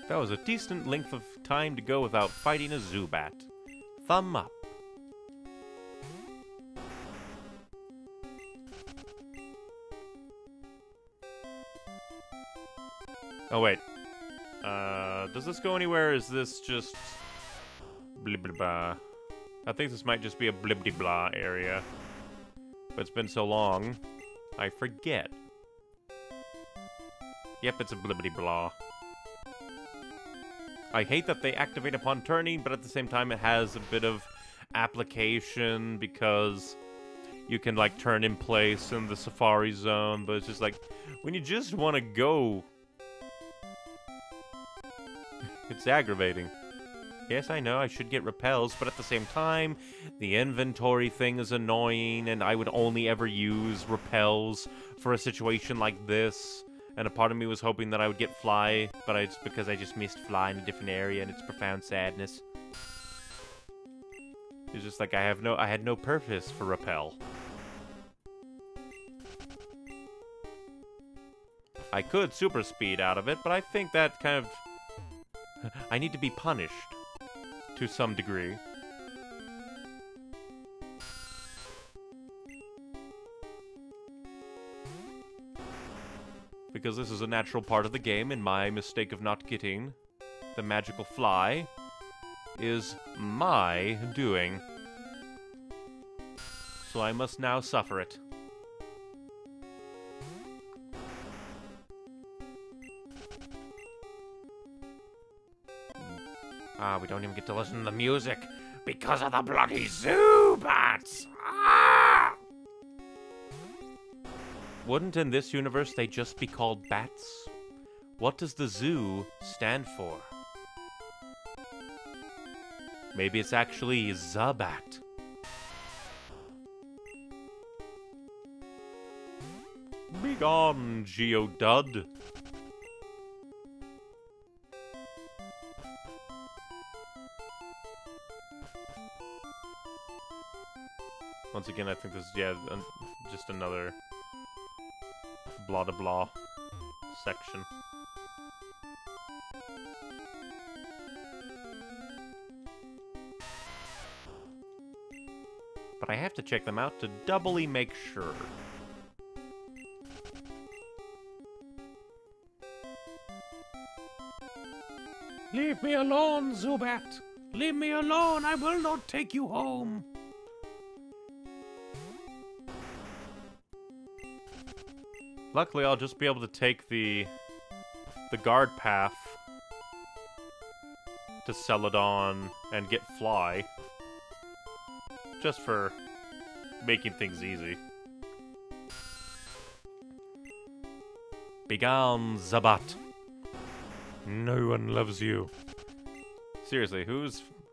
That was a decent length of time to go without fighting a Zubat. Thumb up. Oh, wait. Does this go anywhere, or is this just... blah? I think this might just be a blib-de-blah area. But it's been so long, I forget. Yep, it's a blibbity-blah. I hate that they activate upon turning, but at the same time it has a bit of application because you can, like, turn in place in the Safari Zone, but it's just like, when you just want to go... It's aggravating. Yes, I know, I should get repels, but at the same time, the inventory thing is annoying, and I would only ever use repels for a situation like this. And a part of me was hoping that I would get fly, but it's because I just missed fly in a different area, and it's profound sadness. It's just like I had no purpose for repel. I could super speed out of it, but I think that kind of I need to be punished to some degree. Because this is a natural part of the game, and my mistake of not getting the magical fly is my doing. So I must now suffer it. Ah, we don't even get to listen to the music because of the bloody Zubats! Ah! Wouldn't in this universe they just be called bats? What does the zoo stand for? Maybe it's actually Zabat. Begone, Geodude. Once again, I think this is, yeah, just another... blah da blah section. But I have to check them out to doubly make sure. Leave me alone, Zubat! Leave me alone! I will not take you home! Luckily, I'll just be able to take the guard path to Celadon and get fly, just for making things easy. Begone, Zabat! No one loves you. Seriously,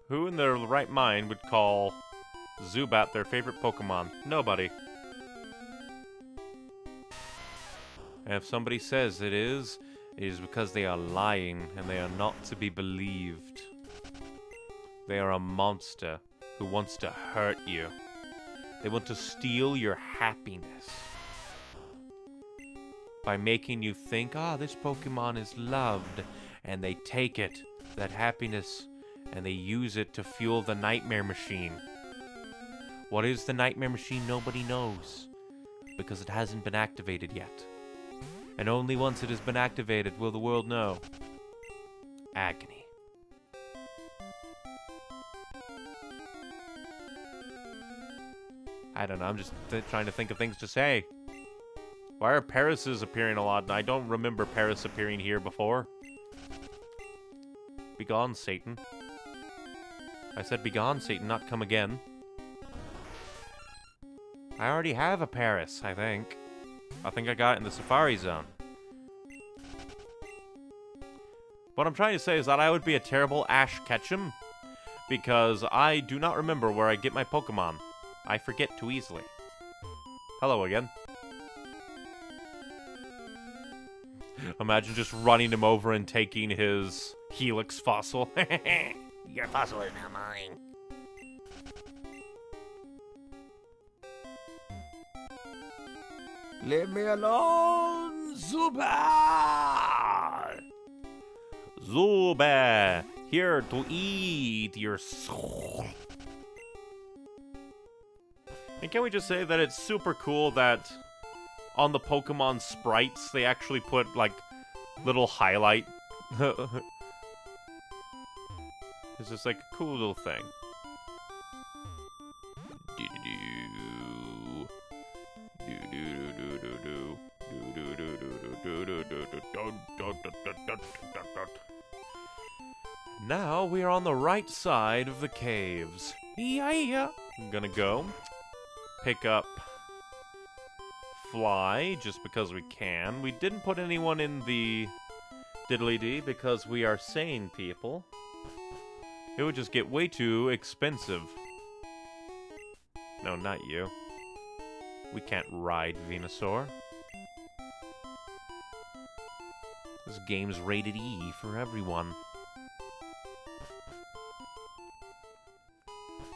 who in their right mind would call Zubat their favorite Pokemon? Nobody. And if somebody says it is because they are lying, and they are not to be believed. They are a monster who wants to hurt you. They want to steal your happiness by making you think, ah, this Pokemon is loved, and they take it, that happiness, and they use it to fuel the nightmare machine. What is the nightmare machine? Nobody knows, because it hasn't been activated yet. And only once it has been activated will the world know. Agony. I don't know, I'm just trying to think of things to say. Why are Paris' appearing a lot? And I don't remember Paris appearing here before. Begone, Satan. I said begone, Satan, not come again. I already have a Paris, I think. I think I got it in the Safari Zone. What I'm trying to say is that I would be a terrible Ash Ketchum, because I do not remember where I get my Pokemon. I forget too easily. Hello again. Imagine just running him over and taking his Helix fossil. Your fossil is now mine. Leave me alone, Zubat! Zubat, here to eat your soul. And can we just say that it's super cool that on the Pokemon sprites, they actually put, like, little highlight It's just like a cool little thing. Now we are on the right side of the caves. Yeah. I'm gonna go pick up Fly just because we can. We didn't put anyone in the diddly dee because we are sane people. It would just get way too expensive. No, not you. We can't ride Venusaur. This game's rated E for everyone.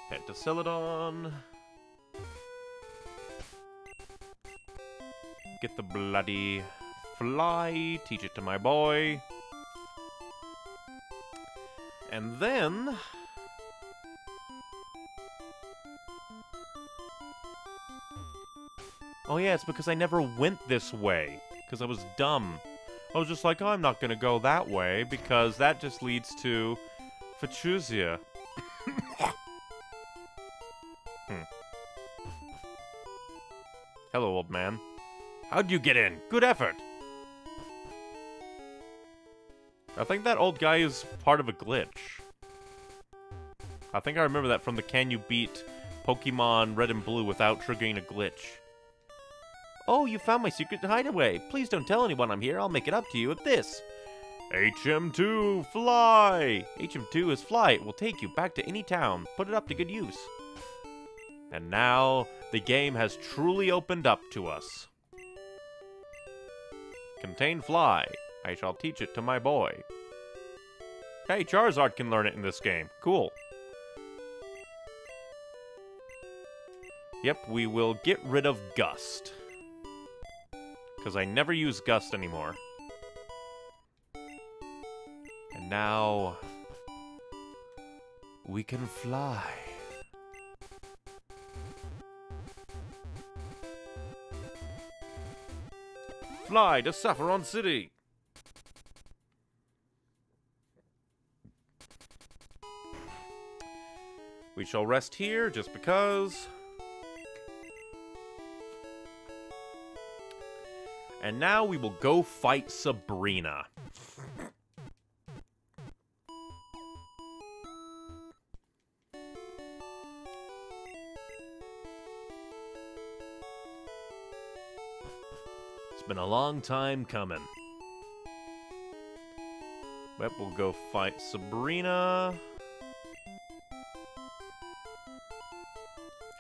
Head to Celadon. Get the bloody Fly. Teach it to my boy. And then... oh yeah, it's because I never went this way. Because I was dumb. I was just like, oh, I'm not gonna go that way because that just leads to Fetchuzia. Hello, old man. How'd you get in? Good effort! I think that old guy is part of a glitch. I think I remember that from the Can You Beat Pokemon Red and Blue without triggering a glitch. Oh, you found my secret hideaway. Please don't tell anyone I'm here. I'll make it up to you with this. HM2, Fly! HM2 is Fly. It will take you back to any town. Put it up to good use. And now, the game has truly opened up to us. Contain Fly. I shall teach it to my boy. Hey, Charizard can learn it in this game. Cool. Yep, we will get rid of Gust. Because I never use Gust anymore. And now... we can fly. Fly to Saffron City! We shall rest here, just because... and now we will go fight Sabrina. It's been a long time coming. But we'll go fight Sabrina.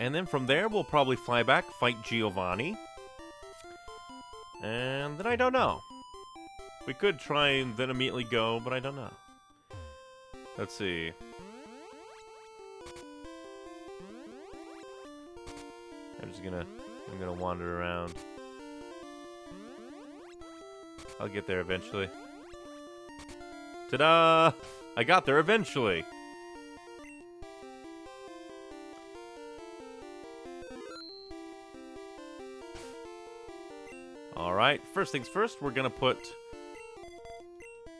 And then from there, we'll probably fly back, fight Giovanni. And then I don't know. We could try and then immediately go, but I don't know. Let's see. I'm gonna wander around. I'll get there eventually. Ta-da! I got there eventually! Alright, first things first, we're gonna put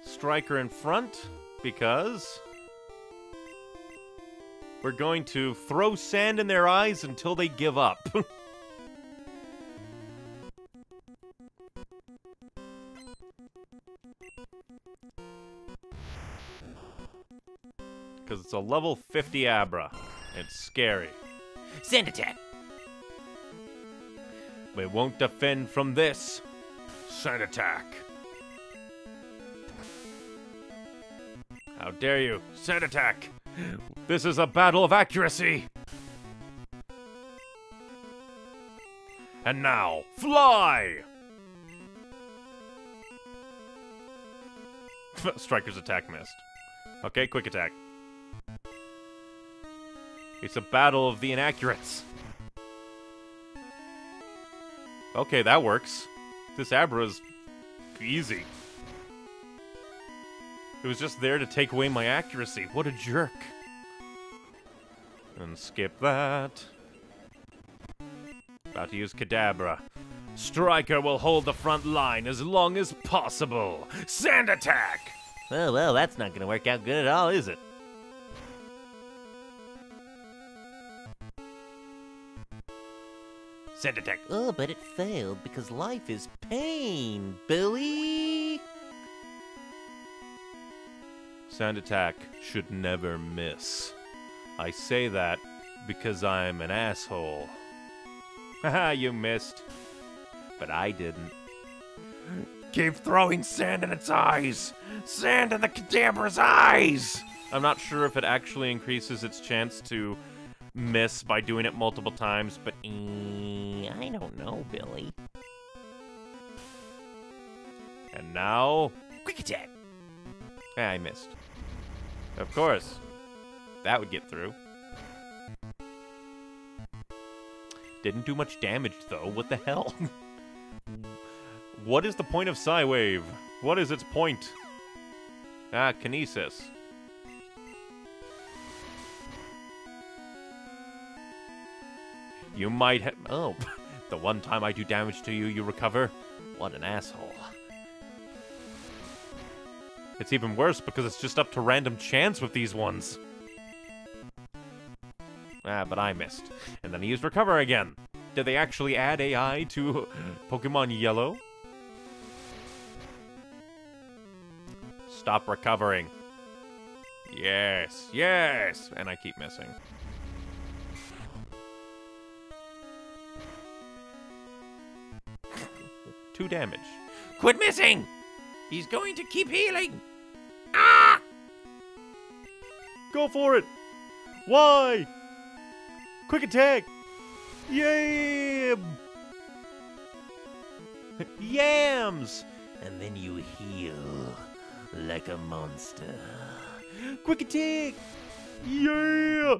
Striker in front, because we're going to throw sand in their eyes until they give up. Because it's a level 50 Abra. It's scary. Sand attack! We won't defend from this. Sand attack. How dare you? Sand attack. This is a battle of accuracy. And now, fly! Striker's attack missed. Okay, quick attack. It's a battle of the inaccurates. Okay, that works. This Abra's easy. It was just there to take away my accuracy. What a jerk. And skip that. About to use Kadabra. Striker will hold the front line as long as possible. Sand attack! Well, that's not gonna work out good at all, is it? Send a text. Oh, but it failed because life is pain, Billy. Sound attack should never miss. I say that because I'm an asshole. Haha, you missed. But I didn't. Keep throwing sand in its eyes! Sand in the cadaver's eyes! I'm not sure if it actually increases its chance to miss by doing it multiple times, but I don't know, Billy. And now... Quick attack! I missed. Of course. That would get through. Didn't do much damage, though. What the hell? What is the point of Psywave? What is its point? Ah, Kinesis. You might have... Oh, the one time I do damage to you, you recover? What an asshole. It's even worse because it's just up to random chance with these ones. Ah, but I missed. And then he used Recover again. Did they actually add AI to Pokemon Yellow? Stop recovering. Yes, yes! And I keep missing. Two damage. Quit missing! He's going to keep healing! Ah! Go for it! Why? Quick attack! Yam! Yams! And then you heal like a monster. Quick attack! Yeah!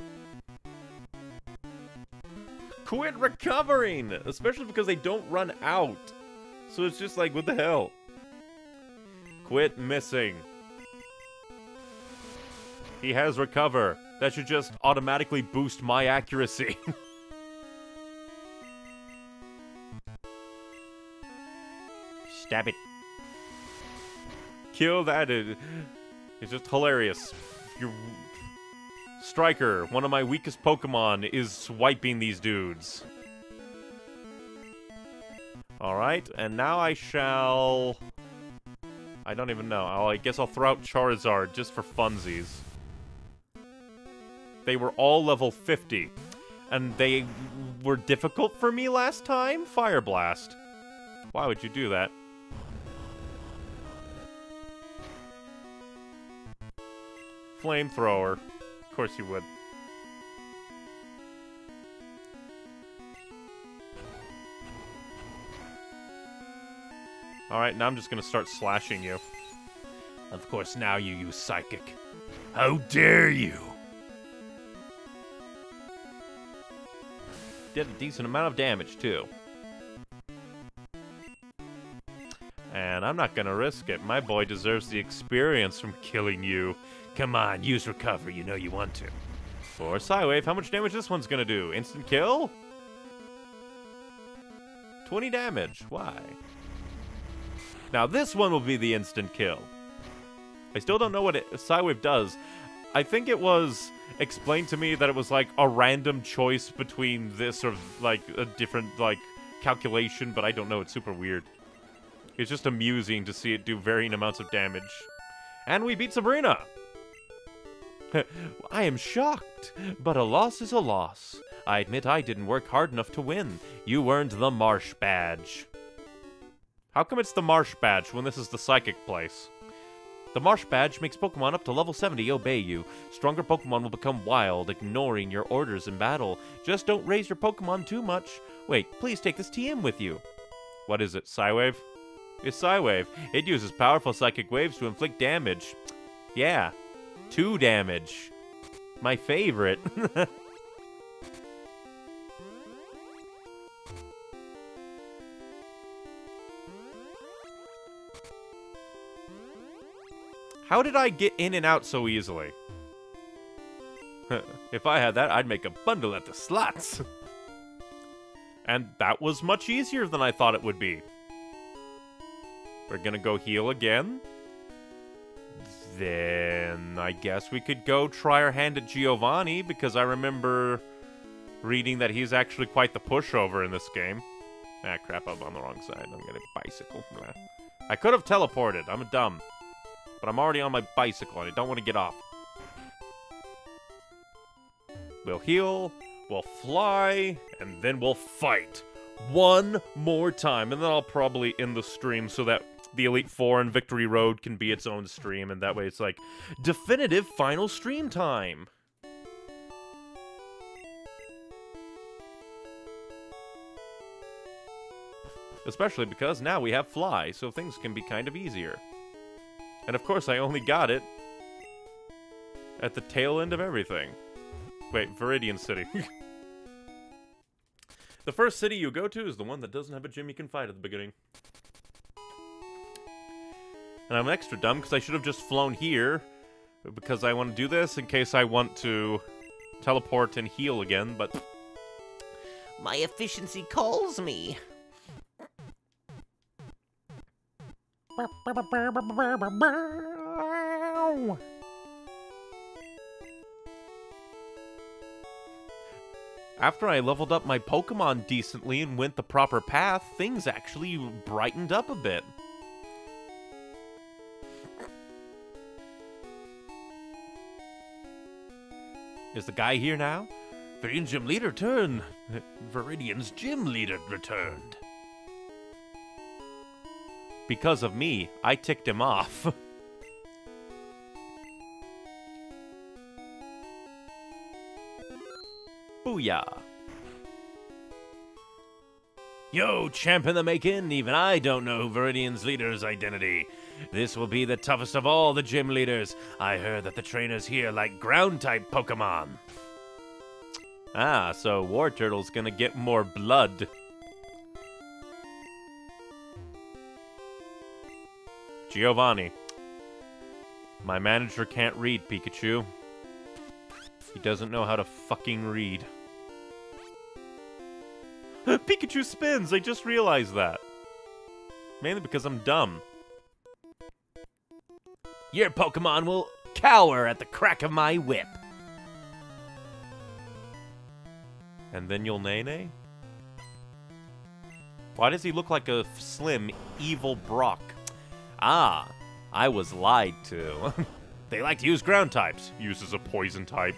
Quit recovering! Especially because they don't run out. So it's just like, what the hell? Quit missing. He has recover. That should just automatically boost my accuracy. Stab it. Kill that. It's just hilarious. Your Striker, one of my weakest Pokemon, is swiping these dudes. Alright, and now I shall... I don't even know. I guess I'll throw out Charizard just for funsies. They were all level 50. And they were difficult for me last time? Fire Blast. Why would you do that? Flamethrower. Of course you would. Alright, now I'm just gonna start slashing you. Of course, now you use Psychic. How dare you! Did a decent amount of damage, too. And I'm not gonna risk it. My boy deserves the experience from killing you. Come on, use Recover. You know you want to. Or Psywave, how much damage this one's gonna do? Instant kill? 20 damage. Why? Now this one will be the instant kill. I still don't know what Psywave does. I think it was explained to me that it was like a random choice between this or like a different like calculation, but I don't know. It's super weird. It's just amusing to see it do varying amounts of damage. And we beat Sabrina! I am shocked, but a loss is a loss. I admit I didn't work hard enough to win. You earned the Marsh Badge. How come it's the Marsh Badge when this is the Psychic place? The Marsh Badge makes Pokemon up to level 70 obey you. Stronger Pokemon will become wild, ignoring your orders in battle. Just don't raise your Pokemon too much. Wait, please take this TM with you. What is it, Psywave? It's Psywave. It uses powerful psychic waves to inflict damage. Yeah, 2 damage. My favorite. How did I get in and out so easily? If I had that, I'd make a bundle at the slots. And that was much easier than I thought it would be. We're gonna go heal again. Then I guess we could go try our hand at Giovanni because I remember reading that he's actually quite the pushover in this game. Ah, crap, I'm on the wrong side. I'm gonna bicycle. Nah. I could have teleported. I'm dumb. But I'm already on my bicycle, and I don't want to get off. We'll heal, we'll fly, and then we'll fight. One more time, and then I'll probably end the stream so that the Elite Four and Victory Road can be its own stream, and that way it's like, definitive final stream time! Especially because now we have fly, so things can be kind of easier. And of course I only got it at the tail end of everything. Wait, Viridian City. The first city you go to is the one that doesn't have a gym you can fight at the beginning. And I'm extra dumb because I should have just flown here because I want to do this in case I want to teleport and heal again, but... my efficiency calls me. After I leveled up my Pokemon decently and went the proper path, things actually brightened up a bit. Is the guy here now? Viridian's gym leader turned. Viridian's gym leader returned. Because of me, I ticked him off. Booyah. Yo, champ in the making, even I don't know Viridian's leader's identity. This will be the toughest of all the gym leaders. I heard that the trainers here like ground-type Pokemon. Ah, so War Turtle's gonna get more blood. Giovanni. My manager can't read, Pikachu. He doesn't know how to fucking read. Pikachu spins! I just realized that. Mainly because I'm dumb. Your Pokemon will cower at the crack of my whip. And then you'll nay-nay? Why does he look like a slim, evil Brock? Ah, I was lied to. They like to use ground types. Uses a poison type.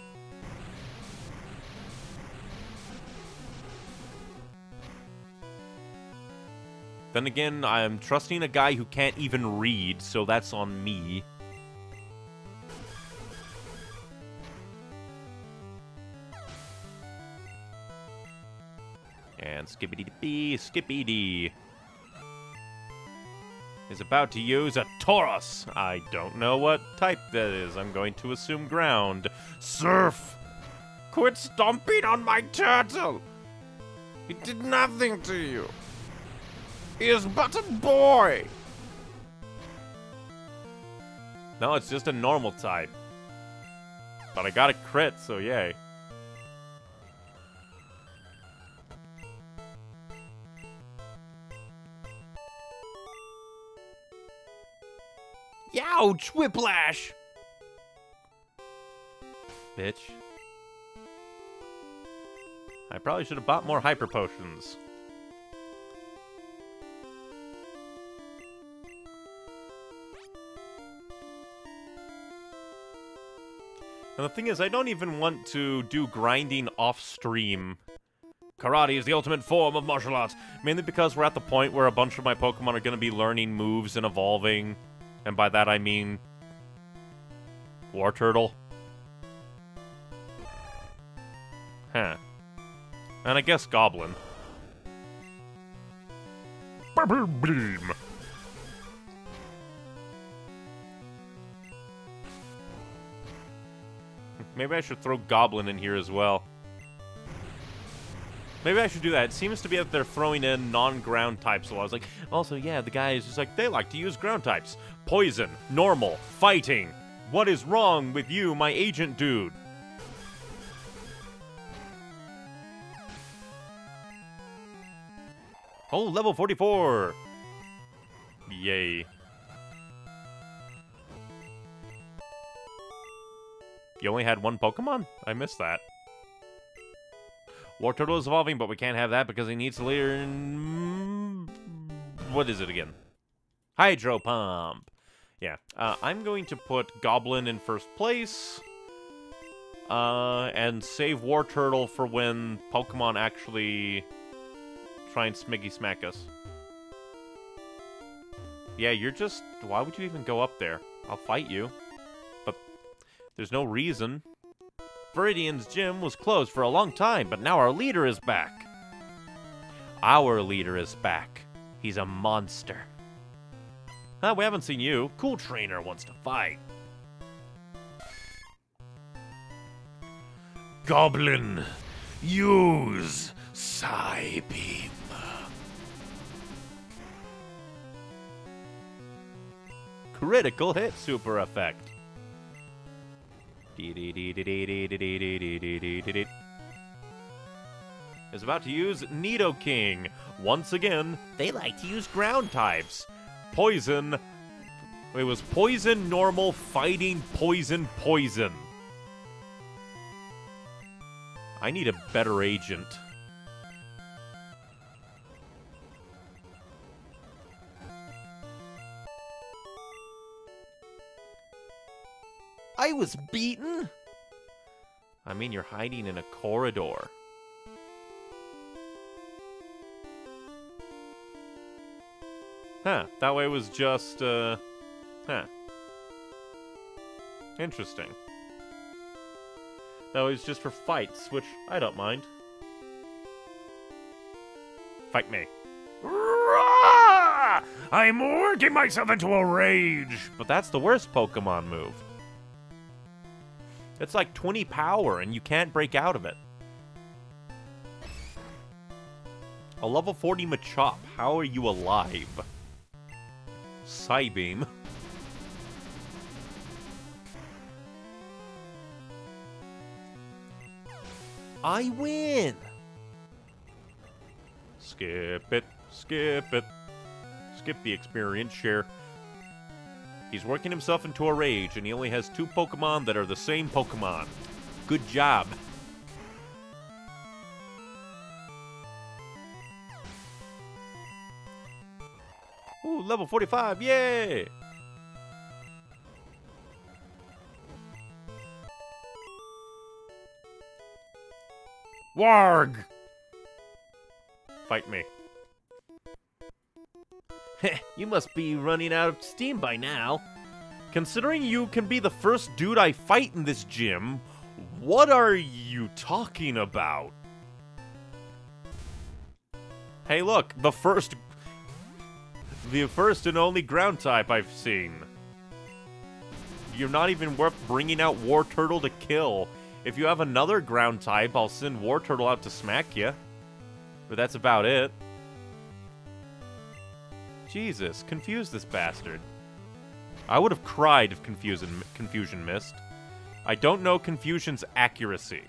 Then again, I'm trusting a guy who can't even read, so that's on me. And skibbity-dee, skippy-dee. Is about to use a Tauros. I don't know what type that is. I'm going to assume ground. Surf! Quit stomping on my turtle! It did nothing to you. He is but a boy! No, it's just a normal type. But I got a crit, so yay. Youch! Whiplash! Bitch. I probably should have bought more hyper potions. And the thing is, I don't even want to do grinding off-stream. Karate is the ultimate form of martial arts, mainly because we're at the point where a bunch of my Pokemon are going to be learning moves and evolving. And by that I mean... War Turtle. Huh. And I guess Goblin. Bubble Beam! Maybe I should throw Goblin in here as well. Maybe I should do that. It seems to be that they're throwing in non-ground types a lot. I was like, also, yeah, the guy is just like, they like to use ground types. Poison, normal, fighting. What is wrong with you, my agent dude? Oh, level 44. Yay. You only had one Pokemon? I missed that. War Turtle is evolving, but we can't have that because he needs to learn... What is it again? Hydro Pump. Yeah. I'm going to put Goblin in first place. And save War Turtle for when Pokemon actually try and smiggy smack us. Yeah, you're just... Why would you even go up there? I'll fight you. But there's no reason. Viridian's gym was closed for a long time, but now our leader is back. Our leader is back. He's a monster. Huh, we haven't seen you. Cool Trainer wants to fight. Goblin, use Psy Beam. Critical hit super effect. Is about to use Nidoking. Once again, they like to use ground types. Poison. It was poison, normal, fighting, poison, poison. I need a better agent. I was beaten? I mean, you're hiding in a corridor. Huh, that way was just, huh. Interesting. That was just for fights, which I don't mind. Fight me. Roar! I'm working myself into a rage! But that's the worst Pokemon move. It's like 20 power, and you can't break out of it. A level 40 Machop. How are you alive? Psy Beam. I win! Skip it. Skip it. Skip the experience share. He's working himself into a rage, and he only has 2 Pokemon that are the same Pokemon. Good job. Ooh, level 45, yay! Warg! Fight me. Heh, you must be running out of steam by now. Considering you can be the first dude I fight in this gym, what are you talking about? Hey look, the first and only ground type I've seen. You're not even worth bringing out War Turtle to kill. If you have another ground type, I'll send War Turtle out to smack you. But that's about it. Jesus, confuse this bastard. I would have cried if confusion missed. I don't know Confusion's accuracy.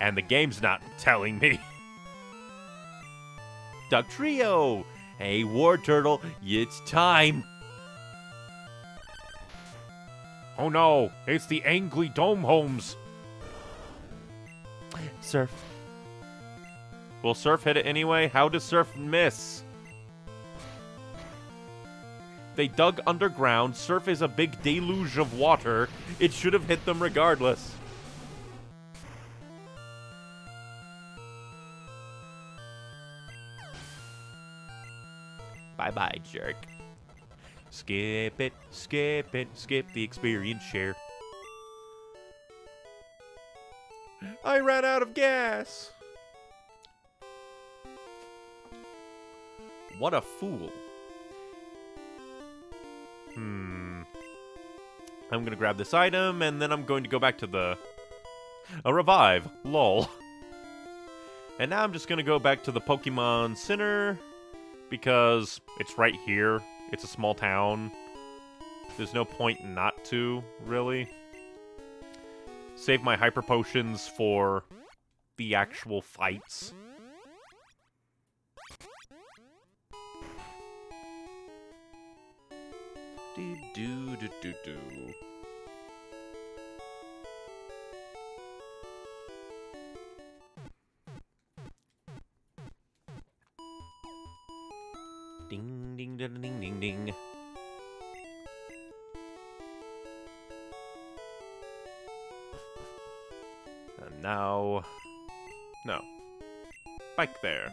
And the game's not telling me. Dugtrio! Hey, War Turtle, it's time! Oh no, it's the Angly Domehomes! Surf. Will Surf hit it anyway? How does Surf miss? They dug underground. Surf is a big deluge of water. It should have hit them regardless. Bye-bye, jerk. Skip it, skip it, skip the experience share. I ran out of gas! What a fool. I'm going to grab this item, and then I'm going to go back to the... A revive. Lol. And now I'm just going to go back to the Pokemon Center, because it's right here. It's a small town. There's no point not to, really. Save my Hyper Potions for the actual fights. Do-do-do-do-do. Ding, ding, ding, ding, ding, ding. And now... No. Back there.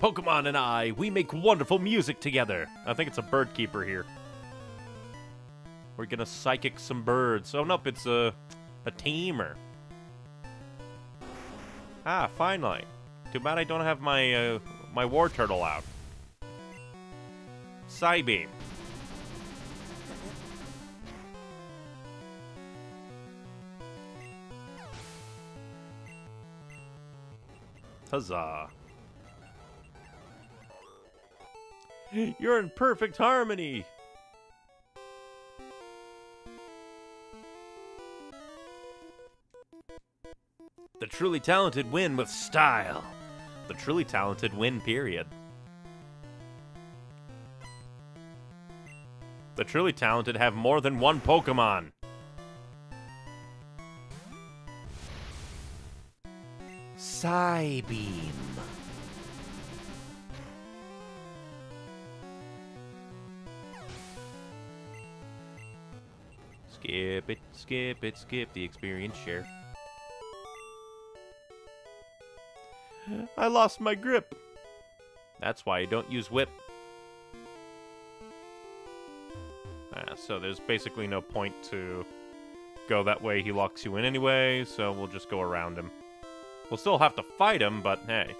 Pokemon and I, we make wonderful music together. I think it's a bird keeper here. We're gonna psychic some birds. Oh, nope, it's a tamer. Ah, finally. Too bad I don't have my my war turtle out. Psybeam. Huzzah. You're in perfect harmony! The truly talented win with style. The truly talented win, period. The truly talented have more than one Pokemon. Psybeam. Skip it, skip it, skip the experience share. I lost my grip. That's why I don't use whip. Ah, so there's basically no point to go that way. He locks you in anyway, so we'll just go around him. We'll still have to fight him, but hey.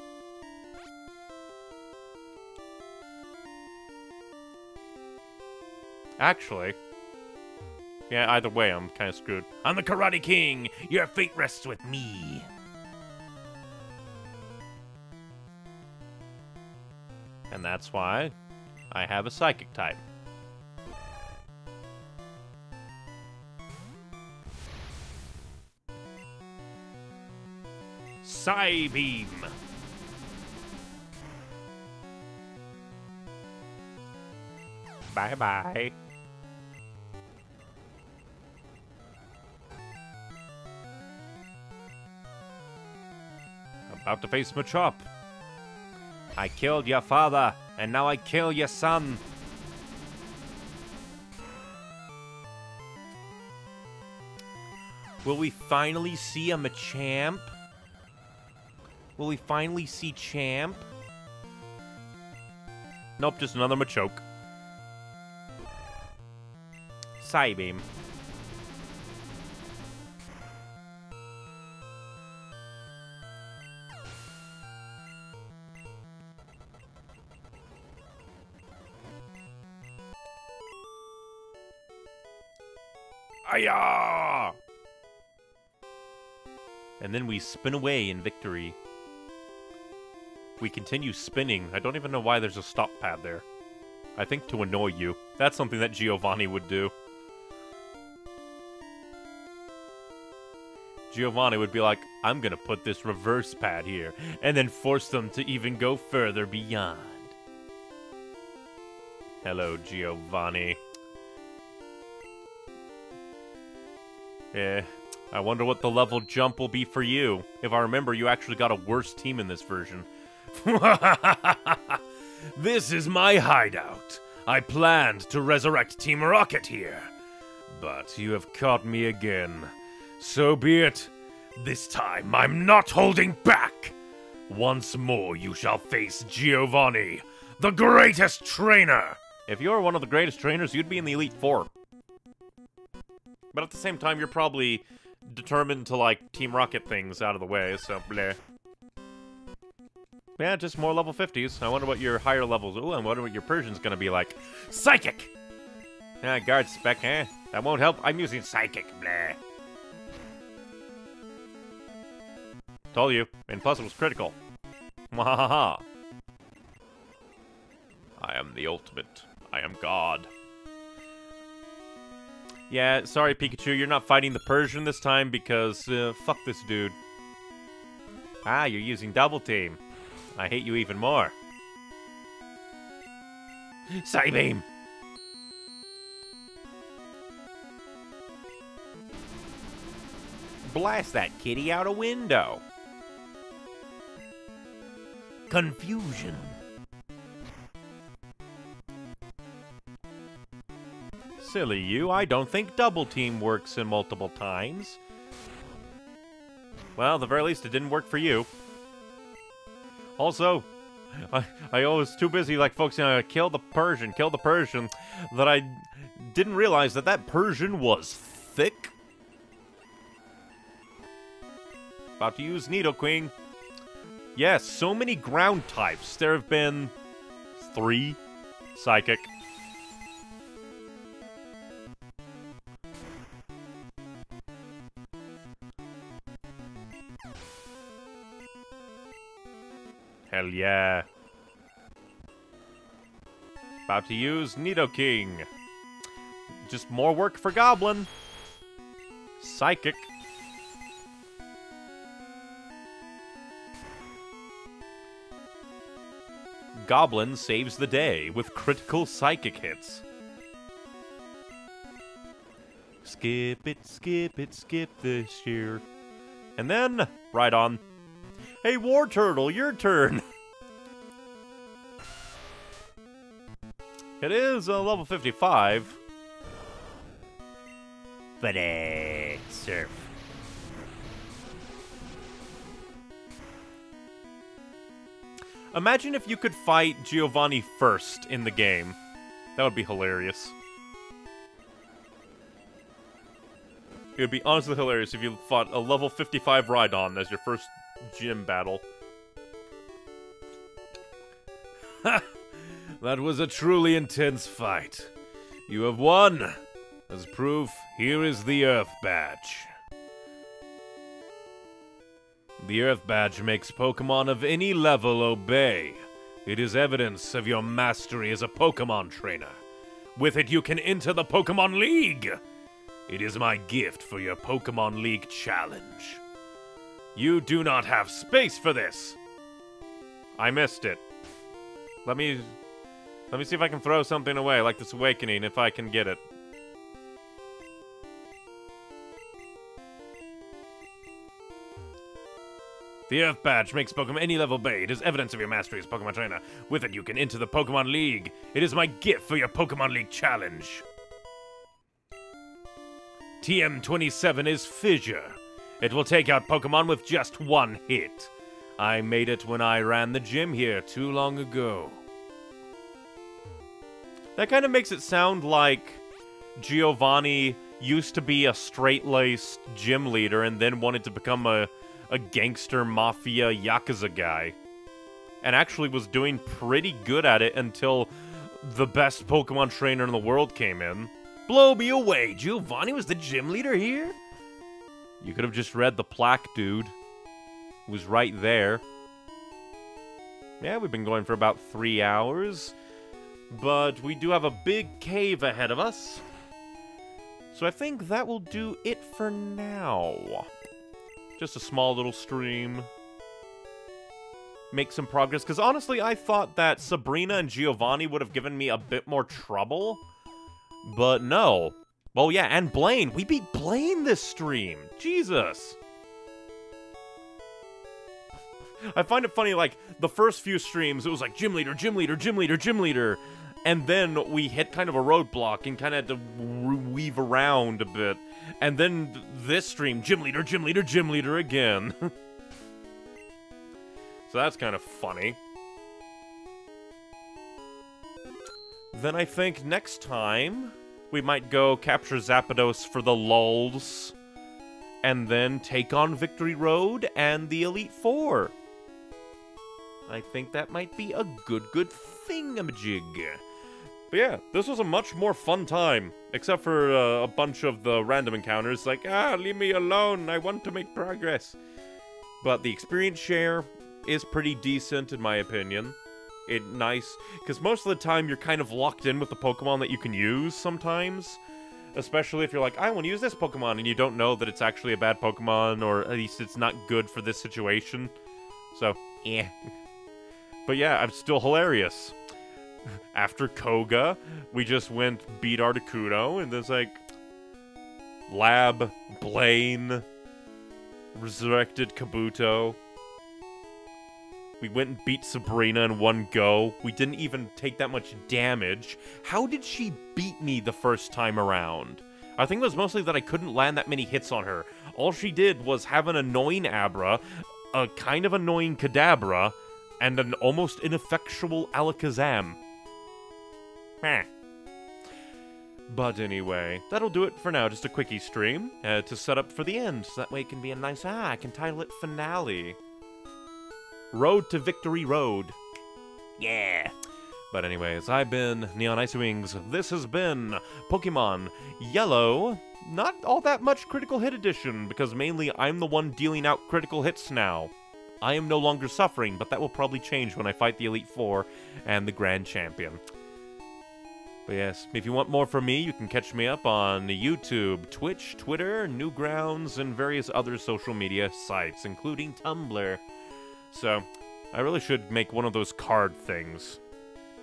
Actually... yeah, either way, I'm kind of screwed. I'm the Karate King! Your fate rests with me! And that's why I have a psychic type. Psybeam! Bye-bye. About to face Machop. I killed your father, and now I kill your son. Will we finally see a Machamp? Will we finally see Champ? Nope, just another Machoke. Psybeam. And then we spin away in victory. We continue spinning. I don't even know why there's a stop pad there. I think to annoy you. That's something that Giovanni would do. Giovanni would be like, I'm gonna put this reverse pad here, and then force them to even go further beyond. Hello, Giovanni. Eh, I wonder what the level jump will be for you. If I remember, you actually got a worse team in this version. This is my hideout. I planned to resurrect Team Rocket here. But you have caught me again. So be it. This time, I'm not holding back. Once more, you shall face Giovanni, the greatest trainer. If you're one of the greatest trainers, you'd be in the Elite Four. But at the same time, you're probably determined to, like, Team Rocket things out of the way, so bleh. Yeah, just more level 50s. I wonder what your higher levels... ooh, I wonder what your Persian's gonna be like. Psychic! Ah, guard spec, eh? That won't help. I'm using Psychic, bleh. Told you. And plus it was critical. Mwahaha. I am the ultimate. I am God. Yeah, sorry Pikachu, you're not fighting the Persian this time because, fuck this dude. Ah, you're using Double Team. I hate you even more. Psybeam! Blast that kitty out a window! Confusion! Silly you, I don't think double team works in multiple times. Well, at the very least, it didn't work for you. Also, I was too busy, like, focusing on kill the Persian, that I didn't realize that that Persian was thick. About to use Nidoqueen. Yes, so many ground types. There have been 3 psychic. Hell yeah. About to use Nidoking. Just more work for Goblin. Psychic. Goblin saves the day with critical psychic hits. Skip it, skip this year. And then, right on. Hey, War Turtle, your turn! It is level 55. But surf. Imagine if you could fight Giovanni first in the game. That would be hilarious. It would be honestly hilarious if you fought a level 55 Rhydon as your first gym battle. Ha! That was a truly intense fight. You have won! As proof, here is the Earth Badge. The Earth Badge makes Pokemon of any level obey. It is evidence of your mastery as a Pokemon trainer. With it, you can enter the Pokemon League! It is my gift for your Pokemon League challenge. You do not have space for this! I missed it. Let me see if I can throw something away, like this Awakening, if I can get it. The Earth Badge makes Pokemon any level obey. It is evidence of your mastery as Pokemon trainer. With it, you can enter the Pokemon League. It is my gift for your Pokemon League challenge. TM27 is Fissure. It will take out Pokemon with just 1 hit. I made it when I ran the gym here too long ago. That kind of makes it sound like Giovanni used to be a straight-laced gym leader and then wanted to become a gangster, mafia, yakuza guy. And actually was doing pretty good at it until the best Pokemon trainer in the world came in. Blow me away! Giovanni was the gym leader here? You could have just read the plaque, dude. It was right there. Yeah, we've been going for about 3 hours. But we do have a big cave ahead of us. So I think that will do it for now. Just a small little stream. Make some progress. Because honestly, I thought that Sabrina and Giovanni would have given me a bit more trouble. But no. Oh yeah, and Blaine! We beat Blaine this stream! Jesus! I find it funny, like, the first few streams, it was like, gym leader, gym leader, gym leader, gym leader! And then we hit kind of a roadblock and kind of had to weave around a bit. And then this stream, gym leader, gym leader, gym leader again. So that's kind of funny. Then I think next time we might go capture Zapdos for the lulz, and then take on Victory Road and the Elite Four. I think that might be a good thingamajig. But yeah, this was a much more fun time, except for a bunch of the random encounters, like, leave me alone, I want to make progress. But the experience share is pretty decent, in my opinion. It's nice, because most of the time you're kind of locked in with the Pokemon that you can use sometimes. Especially if you're like, I want to use this Pokemon, and you don't know that it's actually a bad Pokemon, or at least it's not good for this situation. So, eh. But yeah, I'm still hilarious. after Koga, we just went beat Articuno, and there's like Lab, Blaine, resurrected Kabuto. We went and beat Sabrina in one go. We didn't even take that much damage. How did she beat me the first time around? I think it was mostly that I couldn't land that many hits on her. All she did was have an annoying Abra, a kind of annoying Kadabra, and an almost ineffectual Alakazam. Meh. But anyway, that'll do it for now. Just a quickie stream to set up for the end, so that way it can be a nice, I can title it Finale. Road to Victory Road. Yeah. But anyways, I've been Neon Icewings. This has been Pokemon Yellow. Not all that much Critical Hit Edition, because mainly I'm the one dealing out critical hits now. I am no longer suffering, but that will probably change when I fight the Elite Four and the Grand Champion. But yes, if you want more from me, you can catch me up on YouTube, Twitch, Twitter, Newgrounds, and various other social media sites, including Tumblr. So, I really should make one of those card things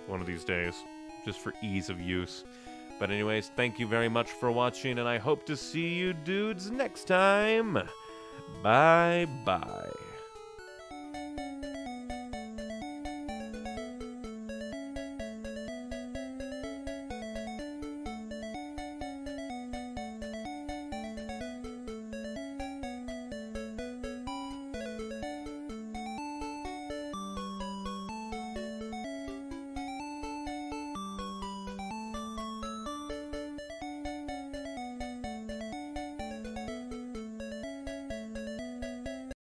one of these days, just for ease of use. But anyways, thank you very much for watching, and I hope to see you dudes next time. Bye-bye.